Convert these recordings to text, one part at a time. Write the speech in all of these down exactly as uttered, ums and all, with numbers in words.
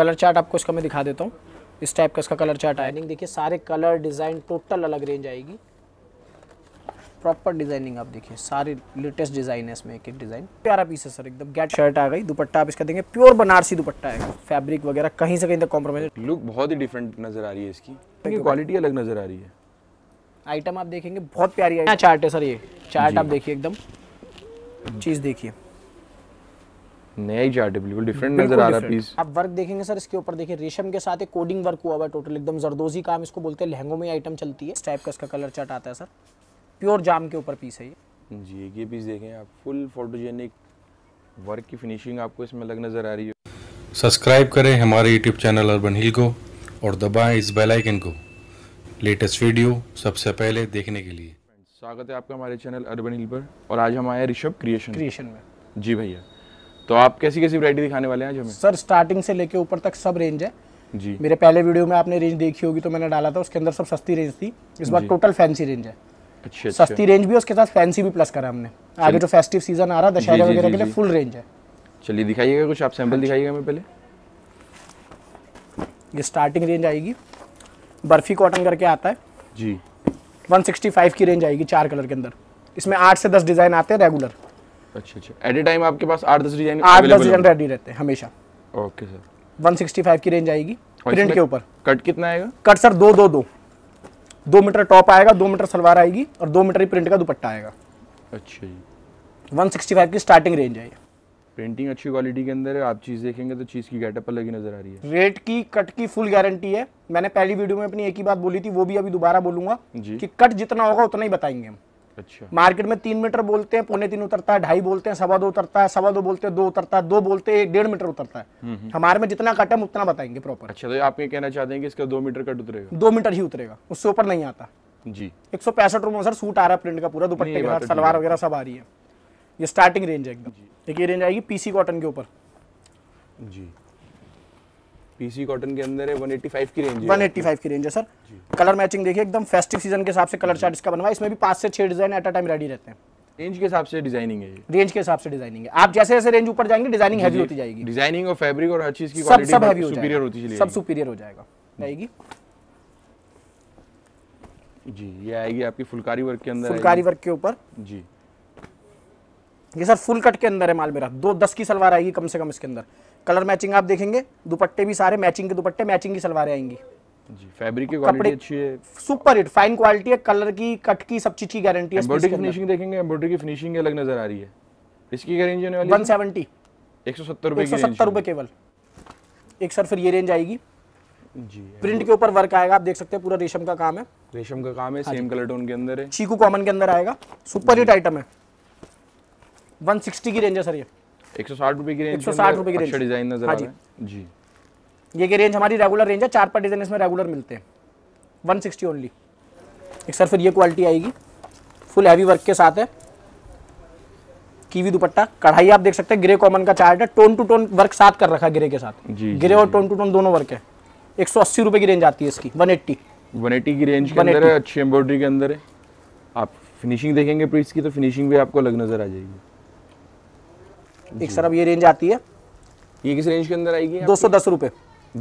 Colour chart आपको इसका मैं दिखा देता हूँ। इस टाइप का इसका कलर चार्ट आएगा। देखिए सारे कलर डिज़ाइन टोटल अलग रेंज आएगी, प्रॉपर डिजाइनिंग। आप देखिए सारे लेटेस्ट डिजाइन है इसमें, एक एक डिजाइन प्यारा पीस है सर एकदम। गेट शर्ट आ गई, दुपट्टा आप इसका देंगे प्योर बनारसी दुपट्टा है, फैब्रिक वगैरह कहीं से कहीं तक कॉम्प्रोमाइज। लुक बहुत ही डिफरेंट नजर आ रही है इसकी, लेकिन क्वालिटी अलग नजर आ रही है। आइटम आप देखेंगे बहुत प्यारी है, चार्ट है सर ये चार्ट आप देखिए एकदम, चीज देखिए नई चार्ट है, बिल्कुल डिफरेंट नजर आ रहा है पीस। आप वर्क देखेंगे सर इसके ऊपर, देखिए रेशम के साथ एक कोडिंग वर्क हुआ हुआ है टोटल एकदम, जरदोजी काम इसको बोलते हैं, लहंगों में आइटम चलती है। इस टाइप का इसका कलर चार्ट आता है सर, प्योर जाम के ऊपर पीस है ये जी। ये पीस देखें आप, फुल फोटोजेनिक वर्क की फिनिशिंग आपको इसमें लग नज़र आ रही है। सब्सक्राइब करें हमारे यूट्यूब चैनल अर्बन हिल को और दबाएं इस बेल आइकन को लेटेस्ट वीडियो सबसे पहले देखने के लिए। स्वागत है आपका हमारे चैनल अर्बन हिल पर, और आज हम आए हैं ऋषभ क्रिएशन क्रिएशन में। जी भैया, तो आप कैसी कैसी वैरायटी दिखाने वाले हैं आज हमें? सर स्टार्टिंग से लेकर ऊपर तक सब रेंज है जी। मेरे पहले वीडियो में आपने रेंज देखी होगी तो मैंने डाला था, उसके अंदर सब सस्ती रेंज थी, इस बार टोटल फैंसी रेंज है। अच्छा, सस्ती रेंज भी उसके साथ फैंसी भी प्लस करा हमने। आगे जो फेस्टिव सीजन आ रहा है दशहरा वगैरह के लिए फुल रेंज है। चलिए दिखाइएगा कुछ आप सैंपल दिखाइएगा हमें पहले। ये स्टार्टिंग रेंज आएगी, बर्फी कॉटन करके आता है जी, एक सौ पैंसठ की रेंज आएगी, चार कलर के अंदर। इसमें आठ से दस डिजाइन आते हैं रेगुलर। अच्छा अच्छा, एट ए टाइम आपके पास आठ दस डिजाइन आठ दस डिजाइन रेडी रहते हैं हमेशा। ओके सर, एक सौ पैंसठ की रेंज आएगी प्रिंट के ऊपर। कट कितना आएगा? कट सर दो दो दो दो मीटर टॉप आएगा, दो मीटर सलवार आएगी और दो मीटर ही प्रिंट का दुपट्टा आएगा। अच्छा जी, एक सौ पैंसठ की स्टार्टिंग रेंज है। प्रिंटिंग अच्छी क्वालिटी के अंदर है, आप चीज़ देखेंगे तो चीज़ की गेटअप अलग ही नजर आ रही है। रेट की कट की फुल गारंटी है। मैंने पहली वीडियो में अपनी एक ही बात बोली थी, वो भी अभी दोबारा बोलूंगा कि कट जितना होगा उतना ही बताएंगे हम। अच्छा, मार्केट में तीन मीटर बोलते हैं, पौने तीन उतरता है, ढाई बोलते हैं, सवा दो उतरता है, सवा दो बोलते हैं, दो उतरता है, दो बोलते हैं, डेढ़ मीटर उतरता है। हमारे में जितना कट है उतना बताएंगे प्रॉपर। अच्छा, तो आप ये कहना चाहते हैं कि इसका दो मीटर कट उतरेगा? दो मीटर ही उतरेगा, उससे ऊपर नहीं आता जी। एक सौ पैंसठ रूम सर सूट आ रहा है प्रिंट का पूरा, दुपट्टे के साथ सलवार वगैरह सब आ रही है। ये स्टार्टिंग रेंज है एकदम। देखिए रेंज आएगी पीसी कॉटन के ऊपर जी, पीसी कॉटन के अंदर है, एक सौ पचासी की रेंज है। एक सौ पचासी की रेंज है सर। कलर मैचिंग देखिए एकदम, फेस्टिव सीजन के हिसाब से कलर चार्ट इसका बनवा। इसमें भी पांच से छह design at a time ready रहते हैं। रेंज के हिसाब से डिजाइनिंग है, रेंज के हिसाब से डिजाइनिंग है। आप जैसे जैसे रेंज ऊपर जाएंगे डिजाइनिंग हैवी होती जाएगी, डिजाइनिंग और फैब्रिक और हर चीज की क्वालिटी सब हैवी सुपीरियर होती जाएगी, सब सुपीरियर हो जाएगा जाएगी जी। ये आएगी आपकी फुलकारी वर्क के अंदर, फुलकारी वर्क के ऊपर जी। ये सर फुल कट के अंदर है माल मेरा, दो दस की सलवार आएगी कम से कम इसके अंदर। कलर मैचिंग आप देखेंगे, दुपट्टे भी सारे मैचिंग के दुपट्टे, मैचिंग की सलवारें आएंगी जी। फैब्रिक की क्वालिटी अच्छी है, सुपर हिट फाइन क्वालिटी है, कलर की कट की सब चीज की गारंटी है। एम्ब्रॉयडरी की फिनिशिंग देखेंगे, एम्ब्रॉयडरी की फिनिशिंग अलग नजर आ रही है। इसकी क्या रेंज होने वाली है? एक सौ सत्तर एक सौ सत्तर रुपए की, एक सौ सत्तर रुपए केवल एक सर। फिर ये रेंज आएगी जी, प्रिंट के ऊपर वर्क आएगा, आप देख सकते हैं पूरा रेशम का काम है, रेशम का काम है, सेम कलर टोन के अंदर है, चीकू कॉमन के अंदर आएगा। सुपर हिट आइटम है, एक सौ साठ की रेंज है सर ये, एक सौ साठ रुपए की रेंज, एक सौ साठ रुपए की रेंज। अच्छा डिजाइन नजर आ रहा है जी। ये की रेंज हमारी रेगुलर रेंज है, चार पांच डिजाइन इसमें रेगुलर मिलते हैं, एक सौ साठ ओनली एक सर। फिर ये क्वालिटी आएगी फुल हैवी वर्क के साथ है, कीवी दुपट्टा, कढ़ाई आप देख सकते हैं, ग्रे कॉमन का चार्ट है, टोन टू टोन वर्क साथ कर रखा है ग्रे के साथ, ग्रे और टोन टू टोन दोनों वर्क है। एक सौ अस्सी रुपए की रेंज आती है इसकी, एक सौ अस्सी एक सौ अस्सी की रेंज के अंदर है, अच्छी एम्ब्रॉयडरी के अंदर है। आप फिनिशिंग देखेंगे प्रिंट्स की तो फिनिशिंग भी आपको अलग नजर आ जाएगी। एक सर अब ये रेंज आती है, ये किस रेंज के अंदर आएगी? दो सौ दस रुपए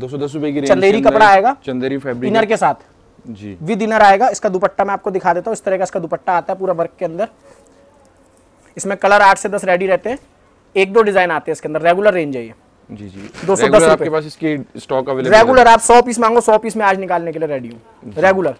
दो सौ दस रुपए की रेंज। चंदेरी कपड़ा आएगा, चंदेरी फैब्रिक इनर के साथ जी, विद इनर आएगा। इसका दुपट्टा मैं आपको दिखा देता हूँ, इस तरह का इसका दुपट्टा आता है पूरा वर्क के अंदर। इसमें कलर आठ से दस रेडी रहते हैं, एक दो डिजाइन आते हैं इसके अंदर, रेगुलर रेंज है ये जी जी। दो सौ दस आपके पास इसकी स्टॉक अवेलेबल है रेगुलर, आप सौ पीस मांगो सौ पीस में आज निकालने के लिए रेडी हूँ रेगुलर।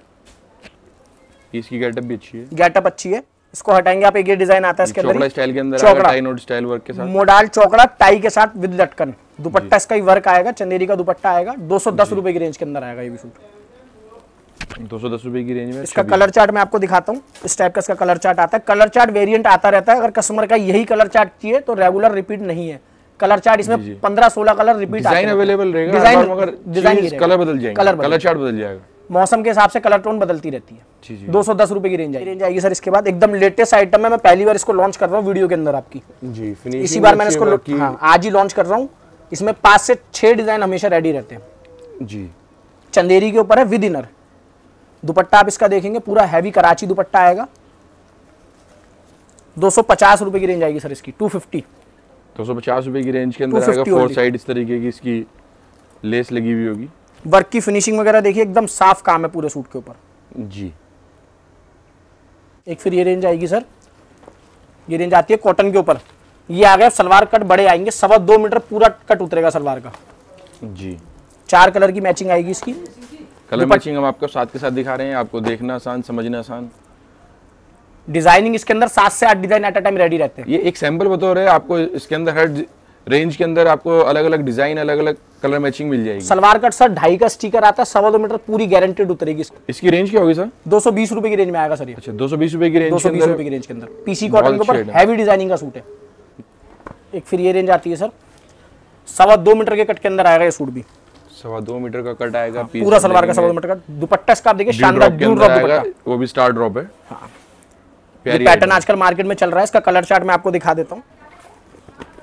इसकी गेटअप भी अच्छी है, गेटअप अच्छी है। इसको हटाएंगे आप, एक ये डिजाइन आता है इसके अंदर, चोकड़ा स्टाइल के अंदर आएगा, टाई नोट स्टाइल वर्क के साथ, मोडाल चोकड़ा टाई के साथ विद लटकन दुपट्टा, इसका ही वर्क आएगा, चंदेरी का दुपट्टा आएगा। दो सौ दस रुपए की रेंज के अंदर आएगा ये भी सूट, दो सौ दस रुपए की रेंज में। इसका कलर चार्ट मैं आपको दिखाता हूँ, इस टाइप का इसका कलर चार्ट आता है। कलर चार्ट वेरियंट आता रहता है, अगर कस्टमर का यही कलर चार्ट चाहिए तो रेगुलर रिपीट नहीं है कलर चार्ट, इसमें पंद्रह सोलह कलर रिपीट अवेलेबल रहेगा, कलर बदल जाएगा, कलर चार्ट बदल जाएगा, मौसम के हिसाब से कलर टोन बदलती रहती है। दो सौ दस रुपए की रेंज आएगी रेंज आएगी सर। इसके बाद एकदम लेटेस्ट आइटम है, मैं पहली बार इसको लॉन्च कर रहा हूँ वीडियो के अंदर आपकी जी, इसी बार मैंने इसको हाँ, आज ही लॉन्च कर रहा हूँ। इसमें पाँच से छह डिजाइन हमेशा रेडी रहते हैं जी। चंदेरी के ऊपर है विद इनर दुपट्टा, आप इसका देखेंगे पूरा हैवी कराची दुपट्टा आएगा। दो सौ पचास रुपए की रेंज आएगी सर इसकी, टू फिफ्टी दो सौ पचास रुपए की रेंज के अंदर आएगा। फोर साइड इस तरीके की इसकी लेस लगी हुई होगी। वर्क की फिनिशिंग वगैरह देखिए, एकदम साफ काम है पूरे सूट के ऊपर जी। एक फिर ये रेंज आएगी सर, ये रेंज आती है कॉटन के ऊपर। ये आ गया सलवार कट, बड़े आएंगे सवा दो मीटर पूरा कट उतरेगा सलवार का जी। चार कलर की मैचिंग आएगी इसकी। कलर मैचिंग हम आपको साथ के साथ दिखा रहे हैं, आपको देखना आसान समझना आसान। डिजाइनिंग इसके अंदर सात से आठ design at a time ready रहते हैं। ये एक सैंपल बता रहे हैं आपको, इसके अंदर हर रेंज के अंदर आपको अलग अलग डिजाइन अलग अलग कलर मैचिंग मिल जाएगी। सलवार कट सर ढाई का स्टिकर आता है, सवा दो मीटर पूरी गारंटेड उतरेगी। इसकी रेंज क्या होगी सर? दो सौ बीस रुपए की रेंज में आएगा सर। अच्छा, दो सौ बीस रुपए की रेंज, दो सौ बीस रुपए की रेंज के अंदर पीसी कॉटन के ऊपर हैवी डिजाइनिंग का सूट है। एक फिर ये रेंज आती है सर, सवा दो मीटर के कट के अंदर आएगा ये सूट भी। सवा दो मीटर का कट आएगा पूरा सलवार का, सवा दो मीटर का। दुपट्टा इसका आप देखिए शानदार, वो भी स्टार ड्रॉप है। पैटर्न आजकल मार्केट में चल रहा है, इसका कलर चार्ट मैं आपको दिखा देता हूँ।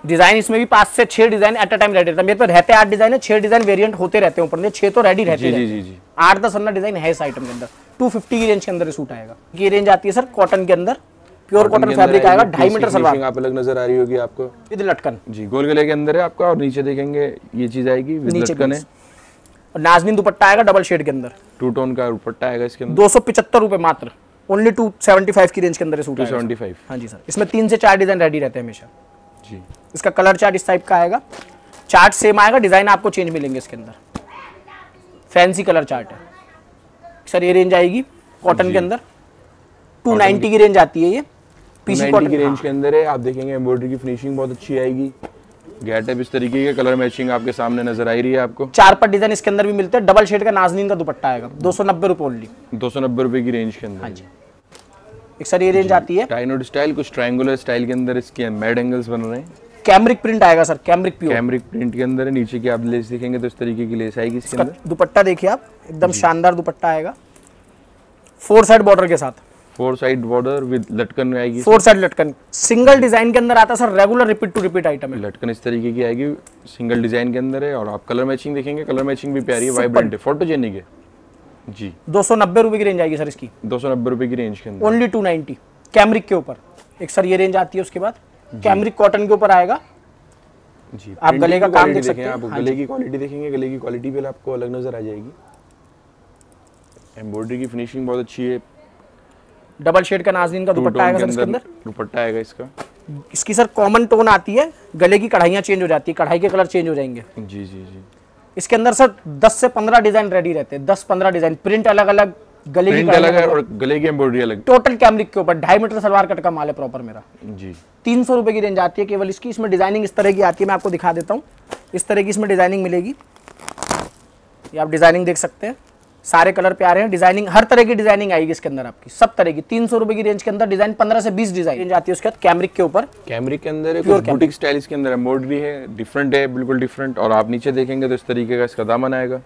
डिजाइन इसमें भी पांच से छह design at a time ready रहता है। मेरे तो रहते आठ डिजाइन है, छह डिजाइन वेरिएंट होते रहते हैं, ऊपर छह तो रेडी रहते हैं, आठ दस अन्ना डिजाइन है इस आइटम के अंदर। टू फिफ्टी की रेंज के अंदर सूट आएगा। ये रेंज आती है सर कॉटन के अंदर, प्योर कॉटन फैब्रिक आएगा, ढाई मीटर सलवार। आप अलग नजर आ रही होगी आपको, इधर लटकन जी गोल गले के अंदर है आपका, और नीचे देखेंगे ये चीज आएगी लटकन है। नाजमीन दुपट्टा आएगा डबल शेड के अंदर, टू टोन का दुपट्टा आएगा इसके अंदर। दो सौ पचहत्तर रुपए मात्र, ओनली टू सेवेंटी फाइव की रेंज के अंदर सूट है। हाँ जी सर, इसमें तीन से चार डिजाइन रेडी रहते हैं हमेशा जी। इसका कलर चार्ट इस टाइप का आएगा, चार्ट सेम आएगा, डिजाइन आपको चेंज मिलेंगे इसके अंदर। फैंसी कलर चार्ट है सर। ये रेंज आएगी कॉटन के अंदर, दो सौ नब्बे की रेंज आती है ये, पीसी कॉटन की रेंज के अंदर है। आप देखेंगे एम्ब्रॉयडरी की फिनिशिंग बहुत अच्छी आएगी, गेटअप इस तरीके के, कलर मैचिंग आपके सामने नजर आ रही है आपको। चार पर डिजाइन इसके अंदर भी मिलते हैं। डबल शेड का नाजनीन का दुपट्टा आएगा, दो सौ नब्बे रुपए ओनली, दो सौ नब्बे रुपए की रेंज के अंदर। हाँ जी। एक सर ये रेंज आती है टाइनोड स्टाइल, कुछ ट्रायंगुलर स्टाइल के अंदर इसके मैड एंगल्स बन रहे हैं। कैमरिक प्रिंट आएगा sir, cambric pure cambric print के अंदर है। नीचे की आप लेस देखेंगे तो इस तरीके की लेस आएगी इसके अंदर। दुपट्टा देखिए आप, एकदम शानदार दुपट्टा आएगा, फोर साइड बॉर्डर के साथ। फोर साइड बॉर्डर विद लटकन आएगी, फोर साइड लटकन सिंगल डिजाइन के अंदर आता है sir. Regular repeat to repeat item है। लटकन इस तरीके की आएगी, सिंगल डिजाइन के अंदर है। और आप कलर मैचिंग देखेंगे, कलर मैचिंग भी प्यारी है, वाइब्रेंट है, फोटोजेनिक है जी। दो सौ नब्बे रुपए की रेंज आएगी सर इसकी, दो सौ नब्बे रुपए की रेंज के अंदर, ओनली टू नाइन्टी कैमरिक के ऊपर। एक सर ये रेंज आती है, उसके बाद कैमरिक कॉटन के ऊपर आएगा जी। आप गले का काम देख सकते हैं, आप गले की क्वालिटी देखेंगे, गले की क्वालिटी पे आपको अलग नजर आ जाएगी। एम्ब्रॉयडरी की फिनिशिंग बहुत अच्छी है। डबल शेड का नाजनीन का दुपट्टा आएगा सर इसके अंदर, दुपट्टा आएगा इसका। इसकी सर कॉमन टोन आती है, गले की कढ़ाइयाँ चेंज हो जाती है, कढ़ाई के कलर चेंज हो जाएंगे जी जी जी। इसके अंदर सर दस से पंद्रह डिजाइन रेडी रहते हैं, दस पंद्रह डिजाइन, प्रिंट अलग अलग, गले की अलग है और गले की एम्ब्रॉयडरी अलग, टोटल कैमरिक के ऊपर। ढाई मीटर सलवार कट का माल है प्रॉपर मेरा जी। तीन सौ रुपए की रेंज आती है केवल इसकी। इसमें डिजाइनिंग इस तरह की आती है, मैं आपको दिखा देता हूँ। इस तरह की इसमें डिजाइनिंग मिलेगी, ये आप डिजाइनिंग देख सकते हैं। सारे कलर प्यारे हैं, डिजाइनिंग हर तरह की डिजाइनिंग आएगी इसके अंदर आपकी, सब तरह की। तीन सौ रुपए की रेंज के अंदर डिजाइन पंद्रह से बीस डिजाइन रेंज आती है। उसके बाद कैमरिक के ऊपर, कैमरिक के अंदर बुटीक स्टाइल इसके अंदर एम्ब्रॉयडरी है, डिफरेंट है, बिल्कुल डिफरेंट। और आप नीचे देखेंगे तो इस तरीके का इसका दामन आएगा,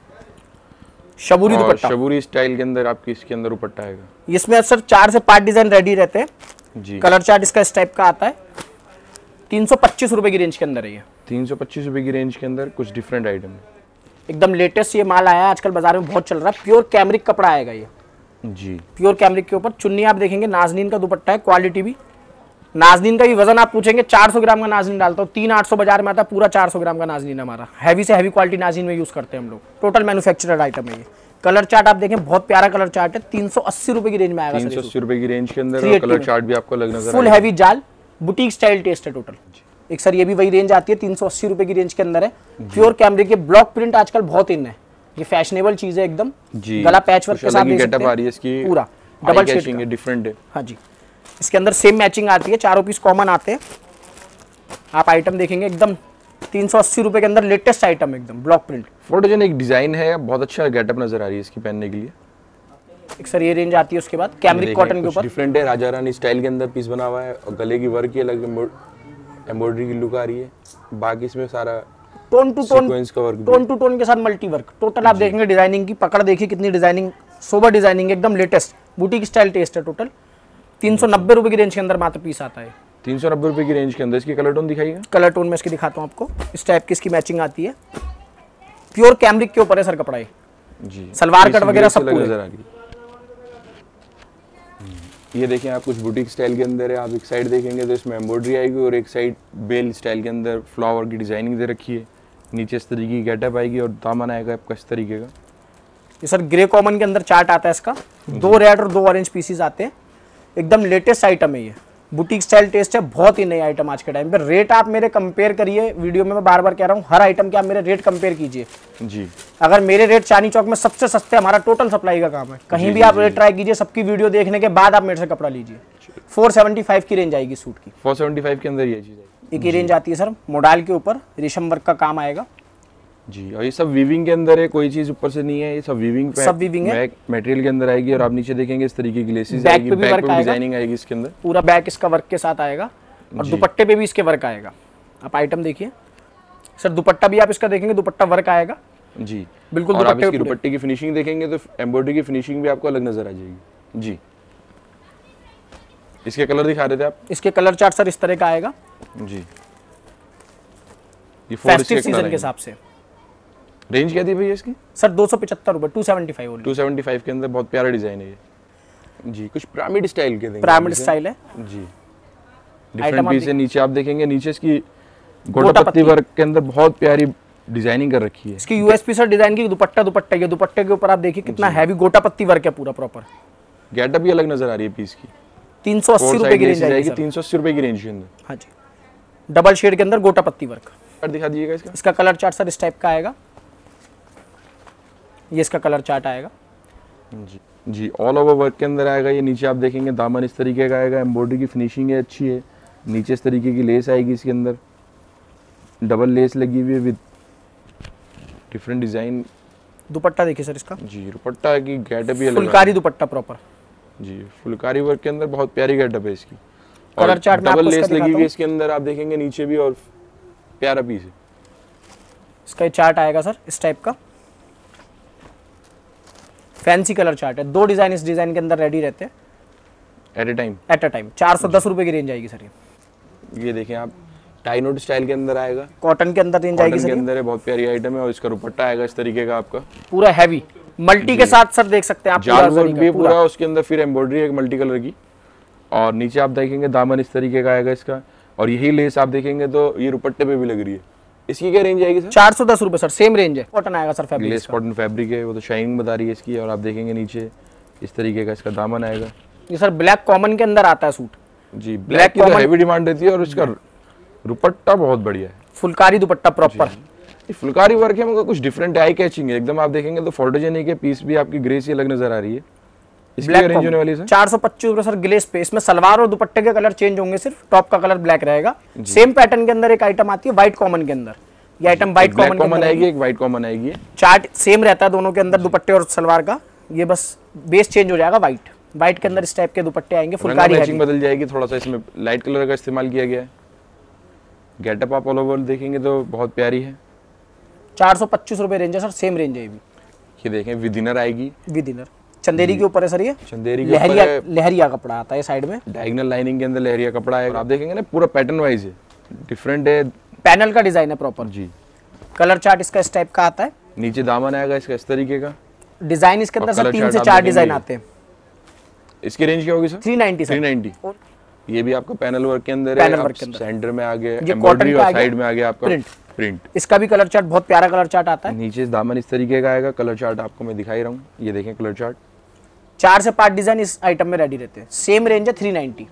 शबूरी दुपट्टा, शबूरी स्टाइल के अंदर आपकी इसके अंदर दुपट्टा आएगा। इसमें सर चार से पांच डिजाइन रेडी रहते हैं जी। कलर चार्ट इसका इस टाइप का आता है, तीन सौ पच्चीस रुपए की रेंज के अंदर है ये, तीन सौ पच्चीस रुपए की रेंज के अंदर। कुछ डिफरेंट आइटम एकदम लेटेस्ट ये माल आया है, आजकल बाजार में बहुत चल रहा है। प्योर कैमरिक कपड़ा आएगा ये जी, प्योर कैमरिक के ऊपर। चुन्नी आप देखेंगे, नाजनीन का दुपट्टा है, क्वालिटी भी। नाजनीन का भी वजन आप पूछेंगे, चार सौ ग्राम का नाजनीन डालता हूँ, तीन आठ सौ बाजार में आता है, पूरा चार सौ ग्राम का नाजनीन हमारा। हैवी से हैवी क्वालिटी नाजनीन में यूज़ करते हैं हम लोग, टोटल मैनुफेक्चरड आइटम है ये। कलर चार्ट आप देखें, बहुत प्यारा कलर चार्ट है, तीन सौ अस्सी रुपए की रेंज में आएगा, तीन सौ अस्सी रुपए की रेंज के अंदर। कलर चार्ट भी आपको अलग नजर, फुल हैवी जाल, बुटीक स्टाइल टेस्ट है टोटल। एक सर ये भी वही रेंज आती है, तीन सौ अस्सी रुपए की रेंज के अंदर है। प्योर कैमरे के ब्लॉक प्रिंट आजकल बहुत इन है, ये फैशनेबल चीज है एकदम। गला पैचवर्क के साथ गेटअप आ रही है इसकी, पूरा डबल शेडिंग है, डिफरेंट है। हाँ जी, इसके अंदर सेम मैचिंग आती है, चारों पीस कॉमन आते हैं। आप आइटम देखेंगे एकदम तीन सौ अस्सी रुपए के अंदर, लेटेस्ट आइटम एकदम, ब्लॉक प्रिंट, फोटोजेनिक डिजाइन है, बहुत अच्छा गेटअप नजर आ रही है इसकी पहनने के लिए। एक सर ये रेंज आती है, उसके बाद कैमरिक कॉटन के ऊपर, डिफरेंट है, राजा रानी स्टाइल के अंदर पीस बना हुआ है, और गले की वर्क की अलग एम्ब्रॉयडरी की लुक आ रही है। बाकी इसमें सारा tone to tone tone to tone के साथ मल्टी वर्क टोटल। आप देखेंगे डिजाइनिंग की पकड़ देखिए कितनी, डिजाइनिंग सोबर डिजाइनिंग एकदम लेटेस्ट, बुटीक स्टाइल टेस्ट है टोटल। तीन सौ नब्बे रुपए की रेंज के अंदर मात्र पीस आता है, तीन सौ नब्बे रुपए की रेंज के अंदर। इसकी कलर टोन दिखाइए, कलर टोन में इसकी दिखाता हूँ आपको। इस टाइप की इसकी मैचिंग आती है, प्योर कैमरिक के ऊपर है सर कपड़ा ये जी, सलवार कट वगैरह सब नजर आ रही है। ये देखें आप, कुछ बुटीक स्टाइल के अंदर है। आप एक साइड देखेंगे तो इसमें एम्ब्रॉयडरी आएगी, और एक साइड बेल स्टाइल के अंदर फ्लावर की डिजाइनिंग दे रखी है, नीचे इस तरीके की गेटअप आएगी और दामन आएगा आपका इस तरीके का। ये सर ग्रे कॉमन के अंदर चार्ट आता है इसका, दो रेड और दो ऑरेंज पीसीज आते हैं। एकदम लेटेस्ट आइटम है ये, बुटीक स्टाइल टेस्ट है, बहुत ही नई आइटम आज के टाइम पे। रेट आप मेरे कंपेयर करिए, वीडियो में मैं बार बार कह रहा हूँ, हर आइटम के आप मेरे रेट कंपेयर कीजिए जी। अगर मेरे रेट चांदनी चौक में सबसे सस्ते, हमारा टोटल सप्लाई का काम है, कहीं जी, भी जी, आप रेट ट्राई कीजिए, सबकी वीडियो देखने के बाद आप मेरे से कपड़ा लीजिए। फोर सेवेंटी फाइव की रेंज आएगी सूट की, फोर सेवेंटी फाइव के अंदर ये चीज एक ही रेंज आती है सर। मोडाल के ऊपर रेशम वर्क का काम आएगा जी, और ये सब वीविंग के अंदर है, कोई चीज ऊपर से नहीं है, ये सब वीविंग सब वीविंग है, मटेरियल के अंदर आएगी। और आप नीचे देखेंगे इस तरीके की लेसेस आएगी, बैक पे भी डिजाइनिंग आएगी इसके अंदर, पूरा बैक इसका वर्क के साथ आएगा और दुपट्टे पे भी इसके वर्क आएगा। आप आइटम देखिए सर, दुपट्टा भी आप इसका देखेंगे, दुपट्टा वर्क आएगा जी बिल्कुल। और आप इसकी दुपट्टे की फिनिशिंग देखेंगे तो एम्ब्रॉयडरी की फिनिशिंग भी आपको अलग नजर आ जाएगी जी। इसके कलर दिखा रहे थे आप, इसके कलर चार्ट सर इस तरह का आएगा जी, ये फेस्टिव सीजन के हिसाब से। रेंज क्या थी भैया इसकी सर? दो सौ पचहत्तर रुपए, two seventy five only, two seventy five के अंदर। बहुत प्यारा डिजाइन है ये जी, कुछ पिरामिड स्टाइल के देंगे, पिरामिड स्टाइल है जी। डिफरेंट पीस है, नीचे आप देखेंगे, नीचे इसकी गोटापत्ती वर्क के अंदर बहुत प्यारी डिजाइनिंग कर रखी है। इसकी यूएसपी सर डिजाइन की दुपट्टा, दुपट्टा ये दुपट्टे के ऊपर आप देखिए कितना हैवी गोटापत्ती वर्क है पूरा प्रॉपर। गेटअप भी अलग नजर आ रही है पीस की। तीन सौ अस्सी रुपए की रेंज आएगी, तीन सौ अस्सी रुपए की रेंज के अंदर। हाँ जी, डबल शेड के अंदर गोटापत्ती वर्क। दिखा दीजिएगा इसका, इसका कलर चार्ट सर इस टाइप का आएगा, ये इसका कलर चार्ट आएगा जी जी। ऑल ओवर वर्क के अंदर आएगा ये, नीचे आप देखेंगे दामन इस तरीके का आएगा, एम्ब्रॉयडरी की फिनिशिंग है अच्छी है, नीचे इस तरीके की लेस आएगी इसके अंदर, डबल लेस लगी हुई है विद डिफरेंट डिजाइन। दुपट्टा देखिए सर इसका जी, दुपट्टा की गेटअप भी अलग, फुलकारी दुपट्टा प्रॉपर जी, फुलकारी वर्क के अंदर बहुत प्यारी गेटअप है इसकी। कलर चार्ट में डबल लेस लगी हुई है इसके अंदर, आप देखेंगे नीचे भी, और प्यारा पीस है इसका। चार्ट आएगा सर इस टाइप का, फैंसी कलर चार्ट है। दो डिजाइन इस डिजाइन के अंदर रेडी रहते हैं at a time, at a time. चार सौ दस रुपए की रेंज आएगी सर ये। ये देखें आप, टाई नोट स्टाइल के अंदर आएगा, कॉटन के अंदर रेंज आएगी सर, के अंदर है, बहुत प्यारी आइटम है। और इसका दुपट्टा आएगा इस तरीके का आपका, पूरा हैवी मल्टी के साथ सर, देख सकते हैं आप जाल वर्क भी पूरा उसके अंदर, फिर एम्ब्रॉयडरी है मल्टी कलर की। और नीचे आप देखेंगे दामन इस तरीके का आएगा इसका, और यही लेस आप देखेंगे तो ये दुपट्टे पे भी लग रही है। इसकी क्या रेंज आएगी सर? चार सौ दस रुपए सर, सेम रेंज है। कॉटन आएगा sir, fabric lace cotton fabric है, वो तो शाइनिंग बता रही है इसकी। और आप देखेंगे नीचे इस तरीके का इसका दामन आएगा। ये सर ब्लैक कॉमन के अंदर आता है सूट जी, ब्लैक की तो हैवी डिमांड रहती है। और इसका दुपट्टा बहुत बढ़िया है, फुलकारी दुपट्टा प्रॉपर, फुलकारी वर्क है मगर कुछ डिफरेंट, आई कैचिंग है एकदम। आप देखेंगे तो फोटोजेनिक है पीस भी, आपकी ग्रेस ही अलग नजर आ रही है। चार सौ पच्चीस रुपए सर ग्लेस पे। इसमें सलवार और दुपट्टे के कलर चेंज होंगे, सिर्फ टॉप का कलर ब्लैक रहेगा। सेम पैटर्न के अंदर एक आइटम आती है व्हाइट कॉमन के अंदर, ये आइटम व्हाइट कॉमन कॉमन आएगी, एक व्हाइट कॉमन आएगी। चार्ट सेम रहता है दोनों के अंदर, दुपट्टे और सलवार का, ये बस बेस चेंज हो जाएगा। व्हाइट व्हाइट के अंदर इस टाइप के दुपट्टे आएंगे, फुलकारी मैचिंग बदल जाएगी थोड़ा सा, इसमें लाइट कलर का इस्तेमाल किया गया है। गेटअप आप ऑल ओवर देखेंगे तो बहुत प्यारी है। चार सौ पच्चीस रुपए रेंज है सर, सेम रेंज है। ये देखें विद इनर आएगी, विद इनर चंदेरी के ऊपर है सर ये, चंदेरी के लहरिया, लहरिया कपड़ा आता है साइड में, डायगोनल लाइनिंग के अंदर लहरिया कपड़ा है। आप देखेंगे ना पूरा पैटर्न वाइज है, डिफरेंट है, पैनल का डिजाइन है प्रॉपर जी। कलर चार्ट इसका इस टाइप का आता है, नीचे दामन आएगा इसका इस तरीके का। डिजाइन इसके अंदर सर तीन से चार डिजाइन आते हैं। इसकी रेंज क्या होगी सर? Three ninety. ये भी आपका पैनल वर्क के अंदर है, सेंटर में आ गया एम्ब्रॉयडरी और साइड में आ गया आपका प्रिंट। इसका भी कलर चार्ट बहुत प्यारा कलर चार्ट आता है। नीचे दामन इस तरीके का आएगा, कलर चार्ट आपको मैं दिखाई रहा हूँ। ये देखें कलर चार्ट, चार से पांच डिजाइन इस आइटम में रेडी रहते हैं। सेम रेंज है थ्री नाइनटी।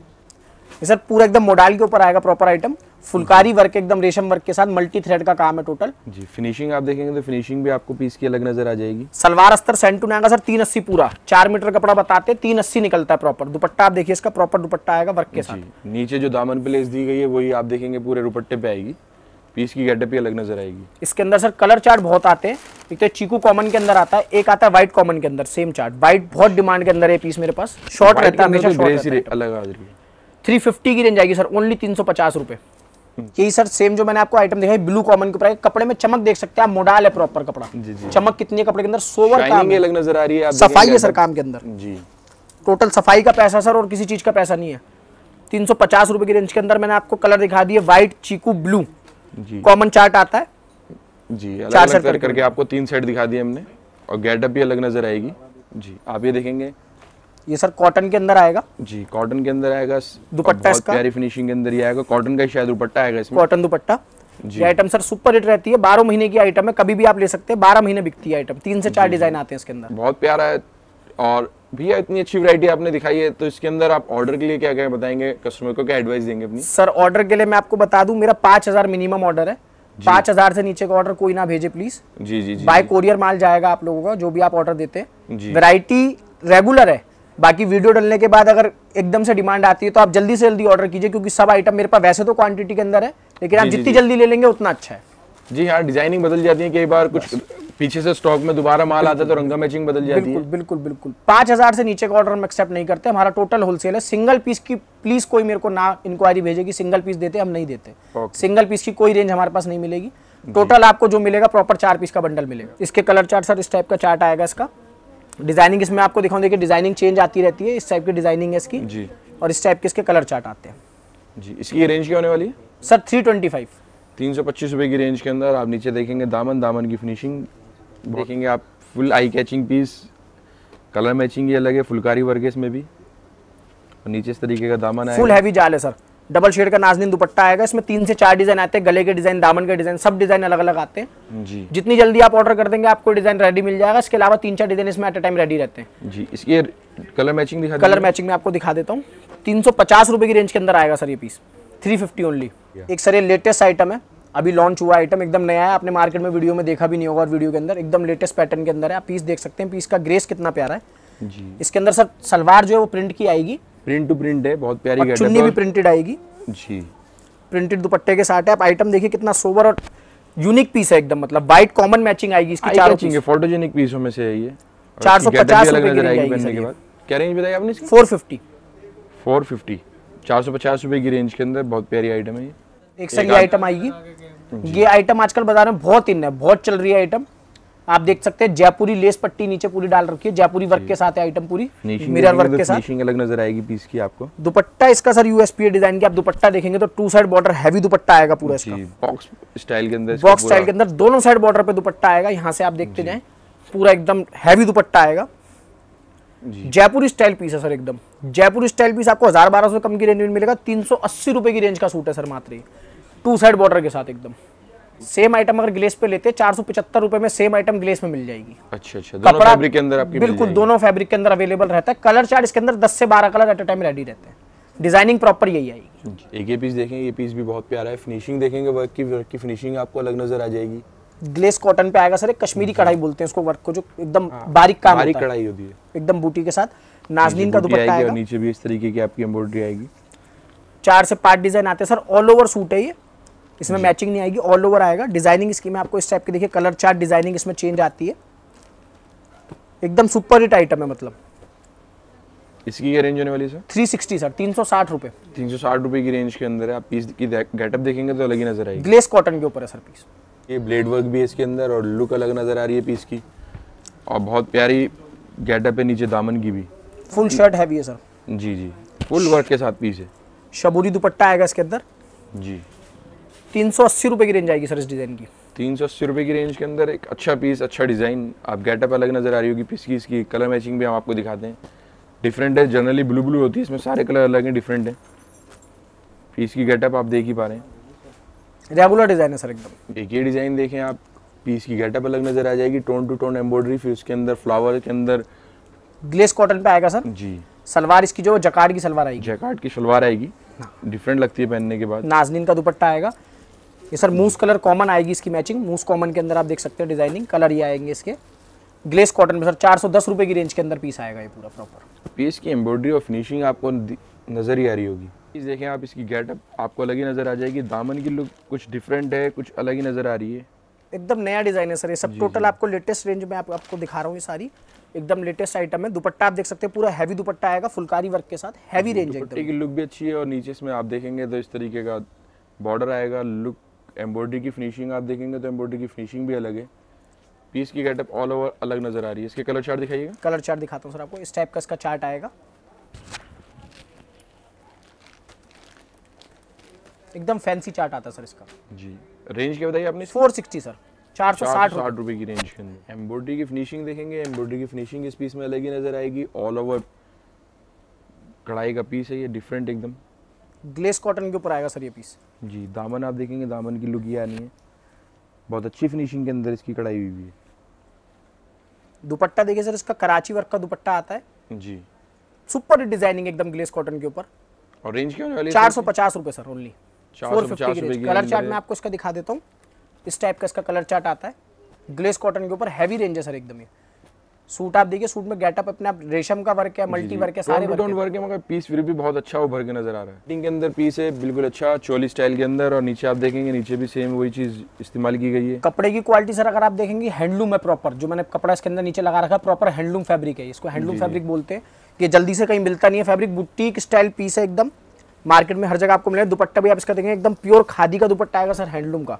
ये सर पूरा एकदम मोडाल के ऊपर आएगा प्रॉपर आइटम, फुलकारी वर्क एकदम रेशम वर्क के साथ, मल्टी थ्रेड का काम है टोटल जी। फिनिशिंग आप देखेंगे तो फिनिशिंग भी आपको पीस की अलग नजर आ जाएगी। सलवार अस्तर सेंटून आएगा सर तीन अस्सी पूरा, चार मीटर कपड़ा बताते हैं, तीन अस्सी निकलता है प्रॉपर। दुपट्टा आप देखिए इसका, प्रॉपर दुपट्टा आएगा वर्क के साथ। नीचे जो दामन पे लेस दी गई है वही आप देखेंगे पूरे दुपट्टे पे आएगी, पीस की गेटअप भी अलग नजर आएगी। इसके अंदर सर कलर चार्ट बहुत आते हैं, एक तो चीकू कॉमन के अंदर आता है, एक आता है व्हाइट कॉमन के अंदर। सेम चार्ट, व्हाइट बहुत डिमांड के अंदर है पीस मेरे पास, शॉर्ट रहता है हमेशा, शॉर्ट रहता है अलग आ रही है। थ्री फिफ्टी की रेंज आएगी सर, ओनली तीन सौ पचास रुपए। यही सर सेम जो मैंने आपको आइटम दिखाई ब्लू कॉमन के ऊपर, कपड़े में चमक देख सकते हैं आप, मोडाल है प्रॉपर कपड़ा, चमक कितनी है कपड़े के अंदर, सोवर काम अलग नजर आ रही है, सफाई है सर काम के अंदर जी, टोटल सफाई का पैसा सर और किसी चीज का पैसा नहीं है। तीन सौ पचास रुपए की रेंज के अंदर मैंने आपको कलर दिखा दिए, व्हाइट चीकू ब्लू कॉमन चार्ट आता है जी। अलग चार अलग कर करके आपको तीन सेट दिखा दिए हमने, और गेटअप भी अलग नजर आएगी जी। आप ये देखेंगे ये सर कॉटन के अंदर आएगा जी, कॉटन के अंदर आएगा दुपट्टा, इसका प्यारी फिनिशिंग के अंदर ये आएगा। कॉटन का ही शायद दुपट्टा आएगा इसमें, कॉटन दुपट्टा। ये आइटम सर सुपर हिट रहती है, बारह महीने की आइटम है, कभी भी आप ले सकते हैं, बारह महीने बिकती है आइटम, तीन से चार डिजाइन आते हैं इसके अंदर। बहुत प्यारा है। और भैया इतनी अच्छी वैरायटी आपने दिखाई है, तो इसके अंदर आप ऑर्डर के लिए क्या क्या बताएंगे, कस्टमर को क्या एडवाइस देंगे अपनी? सर ऑर्डर के लिए मैं आपको बता दूं, मेरा पाँच हज़ार मिनिमम ऑर्डर है, पाँच हज़ार से नीचे का ऑर्डर कोई ना भेजे प्लीज। जी जी जी। बाय कोरियर माल जाएगा आप लोगों का, जो भी आप ऑर्डर देते हैं। वैरायटी रेगुलर है, बाकी वीडियो डालने के बाद अगर एकदम से डिमांड आती है तो आप जल्दी से जल्दी ऑर्डर कीजिए, क्योंकि सब आइटम मेरे पास वैसे तो क्वांटिटी के अंदर है, लेकिन आप जितनी जल्दी ले लेंगे उतना अच्छा है। जी हाँ, डिजाइनिंग बदल जाती है कई बार, कुछ पीछे से स्टॉक में दोबारा माल आता है तो रंगा मैचिंग बदल जाती है। बिल्कुल बिल्कुल। पाँच हज़ार से नीचे का ऑर्डर हम एक्सेप्ट नहीं करते, हमारा टोटल होलसेल है। सिंगल पीस की प्लीज कोई मेरे को ना इंक्वायरी भेजे कि सिंगल पीस देते, हम नहीं देते। सिंगल पीस की कोई रेंज हमारे पास नहीं मिलेगी। टोटल आपको जो मिलेगा प्रॉपर चार पीस का बंडल मिलेगा। इसके कलर चार्ट सर इस टाइप का चार्ट आएगा। इसका डिजाइनिंग इसमें आपको दिखाऊं, देखिए डिजाइनिंग चेंज आती रहती है। इस टाइप की डिजाइनिंग है इसकी जी, और इस टाइप के इसके कलर चार्ट आते हैं जी। इसकी रेंज क्या होने वाली है सर? तीन सौ पच्चीस तीन सौ पच्चीस रुपये की रेंज के अंदर आप नीचे देखेंगे दामन, दामन की फिनिशिंग देखेंगे आप, full eye catching piece, colour matching ये अलग है, फुलकारी वर्ग है इसमें भी, और नीचे इस तरीके का दामन है। फुल हैवी जाल है सर, डबल शेड का नाजनीन दुपट्टा आएगा। इसमें तीन से चार डिजाइन आते हैं, गले के डिजाइन, दामन के डिजाइन, सब डिजाइन अलग अलग आते हैं जी। जितनी जल्दी आप ऑर्डर कर देंगे आपको डिजाइन रेडी मिल जाएगा। इसके अलावा तीन चार डिजाइन इसमें एट अ टाइम रेडी रहते हैं जी। इसकी कलर मैचिंग दिखा, कलर मैचिंग में आपको दिखा देता हूँ। तीन सौ पचास रुपये की रेंज के अंदर आएगा सर ये पीस, थ्री फिफ्टी ओनली। एक सर ये लेटेस्ट आइटम है, अभी लॉन्च हुआ आइटम, एकदम नया है, आपने मार्केट में वीडियो में देखा भी नहीं होगा, और वीडियो के अंदर एकदम लेटेस्ट पैटर्न के अंदर है। आप पीस देख सकते हैं, पीस का ग्रेस कितना प्यारा है जी। इसके अंदर सर सलवार जो है वो प्रिंट की आएगी, प्रिंट टू प्रिंट है, बहुत प्यारी गेटअप, चुन्नी भी प्रिंटेड आएगी जी, प्रिंटेड दुपट्टे के साथ है। आप आइटम देखिए कितना सोबर और यूनिक पीस है एकदम, मतलब वाइट कॉमन मैचिंग आएगी इसकी, चारों चीजें फोटोजेनिक पीसों में से है ये। चार सौ पचास रुपए की रेंज बनने के बाद क्या रेंज बताई आपने इसकी? फोर फिफ्टी फोर फिफ्टी, चार सौ पचास रुपए की रेंज के अंदर बहुत प्यारी आइटम है ये। एक सही आइटम आएगी ये, आइटम आजकल बाजार में बहुत इन है, बहुत चल रही है आइटम। आप देख सकते हैं जयपुरी लेस पट्टी नीचे पूरी डाल रखी है, जयपुरी वर्क के साथ है आइटम, पूरी मिरर वर्क के साथ। अलग नजर आएगी पीस की आपको। दुपट्टा इसका सर यूएसपी डिजाइन की, आप दुपट्टा देखेंगे तो two side border heavy dupatta आएगा पूरा इसका, बॉक्स स्टाइल के अंदर, बॉक्स स्टाइल के अंदर दोनों साइड बॉर्डर पे दुपट्टा आएगा। यहाँ से आप देखते जाए पूरा एकदम हैवी दुपट्टा आएगा। जयपुरी स्टाइल पीस है सर एकदम, जयपुरी स्टाइल पीस आपको हजार बारह सौ कम की रेंज में मिलेगा। तीन सौ अस्सी रुपए की रेंज का सूट है सर, मात्र टू साइड बॉर्डर के साथ एकदम। सेम आइटम अगर ग्लेस पे लेते हैं चार सौ पचहत्तर रुपए में, सेम आइटम ग्लेस में मिल जाएगी। अच्छा अच्छा, दोनों फैब्रिक के अंदर आपकी बिल्कुल दोनों फैब्रिक के अंदर अवेलेबल रहता है। कलर चार्ट इसके अंदर दस से बारह colour at a time ready रहते हैं, डिजाइनिंग प्रॉपर यही आएगी। एक ये पीस देखेंगे, ये पीस भी बहुत प्यारा है, फिनिशिंग देखेंगे वर्क की, वर्क की फिनिशिंग आपको अलग नजर आ जाएगी। ग्लेस कॉटन पे आएगा सर, एक कश्मीरी कढ़ाई बोलते हैं उसको, वर्क को, जो एकदम बारीक काम बारीक कढ़ाई होती है, एकदम बूटी के साथ, नाजनीन का दुपट्टा आएगा, नीचे भी इस तरीके की आपकी एम्ब्रॉयडरी आएगी। चार से पांच डिजाइन आते हैं सर, ऑल ओवर सूट है ये, इसमें मैचिंग नहीं आएगी, ऑल ओवर आएगा। डिजाइनिंग इसकी मैं आपको इस टाइप की देखिए, कलर चार्ट डिजाइनिंग इसमें चेंज आती है, एकदम सुपर हिट आइटम है मतलब। इसकी क्या रेंज होने वाली है सर? तीन सौ साठ सर, तीन सौ साठ रुपए, तीन सौ साठ रुपए की रेंज के अंदर है। आप पीस की गेटअप देखेंगे तो अलग ही नजर आएगी, ग्लेस कॉटन के ऊपर है सर पीस। ये ब्लेड वर्क भी है इसके अंदर, और लुक अलग नजर आ रही है पीस की, और बहुत प्यारी गेटअप है। नीचे दामन की भी फुल शर्ट हैवी है सर जी जी, फुल वर्क के साथ पीस है। शबूरी दुपट्टा आएगा इसके अंदर जी। तीन सौ अस्सी रुपये की रेंज आएगी सर इस डिज़ाइन की, तीन सौ अस्सी रुपये की रेंज के अंदर एक अच्छा पीस, अच्छा डिज़ाइन। आप गेटअप अलग नज़र आ रही होगी पीस की, इसकी कलर मैचिंग भी हम आपको दिखाते हैं, डिफरेंट है। जनरली ब्लू ब्लू होती है, इसमें सारे कलर अलग हैं, डिफरेंट हैं। पीस की गेटअप आप देख ही पा रहे हैं, रेगुलर डिज़ाइन है सर एकदम। एक ये डिज़ाइन देखें आप, पीस की गेटअप अलग नज़र आ जाएगी, टोन टू टोन एम्ब्रॉयडरी, फिर उसके अंदर फ्लावर के अंदर, ग्लेस कॉटन पे आएगा सर जी। सलवार इसकी जो जकार्ड की सलवार आएगी, जकार्ड की सलवार आएगी, डिफरेंट लगती है पहनने के बाद। नाजनीन का दुपट्टा आएगा ये सर, मूस कलर कॉमन आएगी इसकी मैचिंग, मूस कॉमन के अंदर आप देख सकते हैं डिजाइनिंग, कलर ये आएंगे इसके। ग्लेस कॉटन में सर चार सौ दस रुपये की रेंज के अंदर पीस आएगा ये पूरा प्रॉपर। पीस की एम्ब्रॉयडरी और फिनिशिंग आपको नज़र ही आ रही होगी। पीस देखें आप, इसकी गेटअप आपको अलग ही नज़र आ जाएगी। दामन की लुक कुछ डिफरेंट है, कुछ अलग ही नज़र आ रही है, एकदम नया डिज़ाइन है सर ये सब। टोटल आपको लेटेस्ट रेंज में आप, आपको दिखा रहा हूँ, ये सारी एकदम लेटेस्ट आइटम है। दुपट्टा आप देख सकते हैं पूरा हैवी दुपट्टा आएगा, फुलकारी वर्क के साथ, हैवी रेंज है एकदम। दुपट्टे की लुक भी अच्छी है, और नीचे इसमें आप देखेंगे तो इस तरीके का बॉर्डर आएगा, लुक एम्ब्रॉयडरी की फिनिशिंग आप देखेंगे तो एम्ब्रॉयडरी की फिनिशिंग भी अलग है। पीस की गेटअप ऑल ओवर अलग नजर आ रही है। इसके कलर चार्ट दिखाइएगा, कलर चार्ट दिखाता हूँ सर आपको। इस टाइप का इसका चार्ट आएगा, एकदम फैंसी चार्ट आता है सर इसका जी। रेंज क्या बताइए आपने? फोर सिक्सटी सर, चार सौ साठ रुपए की रेंज के अंदर। एम्ब्रॉयडरी की फिनिशिंग देखेंगे, एम्ब्रॉयडरी की फिनिशिंग इस पीस में अलग ही नजर आएगी। ऑल ओवर कढ़ाई का पीस है ये, डिफरेंट एकदम। ग्लेस कॉटन के ऊपर आएगा सर ये पीस। जी दामन आप देखेंगे दामन की लुक ये आनी है, बहुत अच्छी फिनिशिंग के अंदर इसकी कढ़ाई हुई है। दुपट्टा देखिए सर, इसका कराची वर्क का दुपट्टा आता है जी, सुपर डिजाइनिंग एकदम ग्लेस कॉटन के ऊपर। और रेंज क्या होने वाली है? चार सौ पचास रुपये सर, ओनली चार सौ पचास रुपये। कलर चार्ट में आपको इसका दिखा देता हूँ, इस टाइप का इसका कलर चार्ट आता है ग्लेस कॉटन के ऊपर, हैवी रेंज है सर एकदम। ये सूट आप देखिए, सूट में गेटअप अपने आप रेशम का वर्क है, मल्टी वर्क है, सारे वर्क वर्क है, मगर पीस फिर भी बहुत अच्छा उभर के नजर आ रहा है। फिटिंग के अंदर पीस है बिल्कुल अच्छा चोली स्टाइल के अंदर, और नीचे आप देखेंगे नीचे भी सेम वही चीज इस्तेमाल की गई है। कपड़े की क्वालिटी सर अगर आप देखेंगे हैंडलूम है प्रॉपर, जो मैंने कपड़ा इसके अंदर नीचे लगा रखा है प्रॉपर हैंडलूम फैब्रिक है, इसको हैंडलूम फैब्रिक बोलते हैं, ये जल्दी से कहीं मिलता नहीं है फैब्रिक, बुटीक स्टाइल पीस है एकदम, मार्केट में हर जगह आपको मिलेगा। दुपट्टा भी आप इसका देखेंगे एकदम प्योर खादी का दुपट्टा आएगा सर, हैंडलूम का,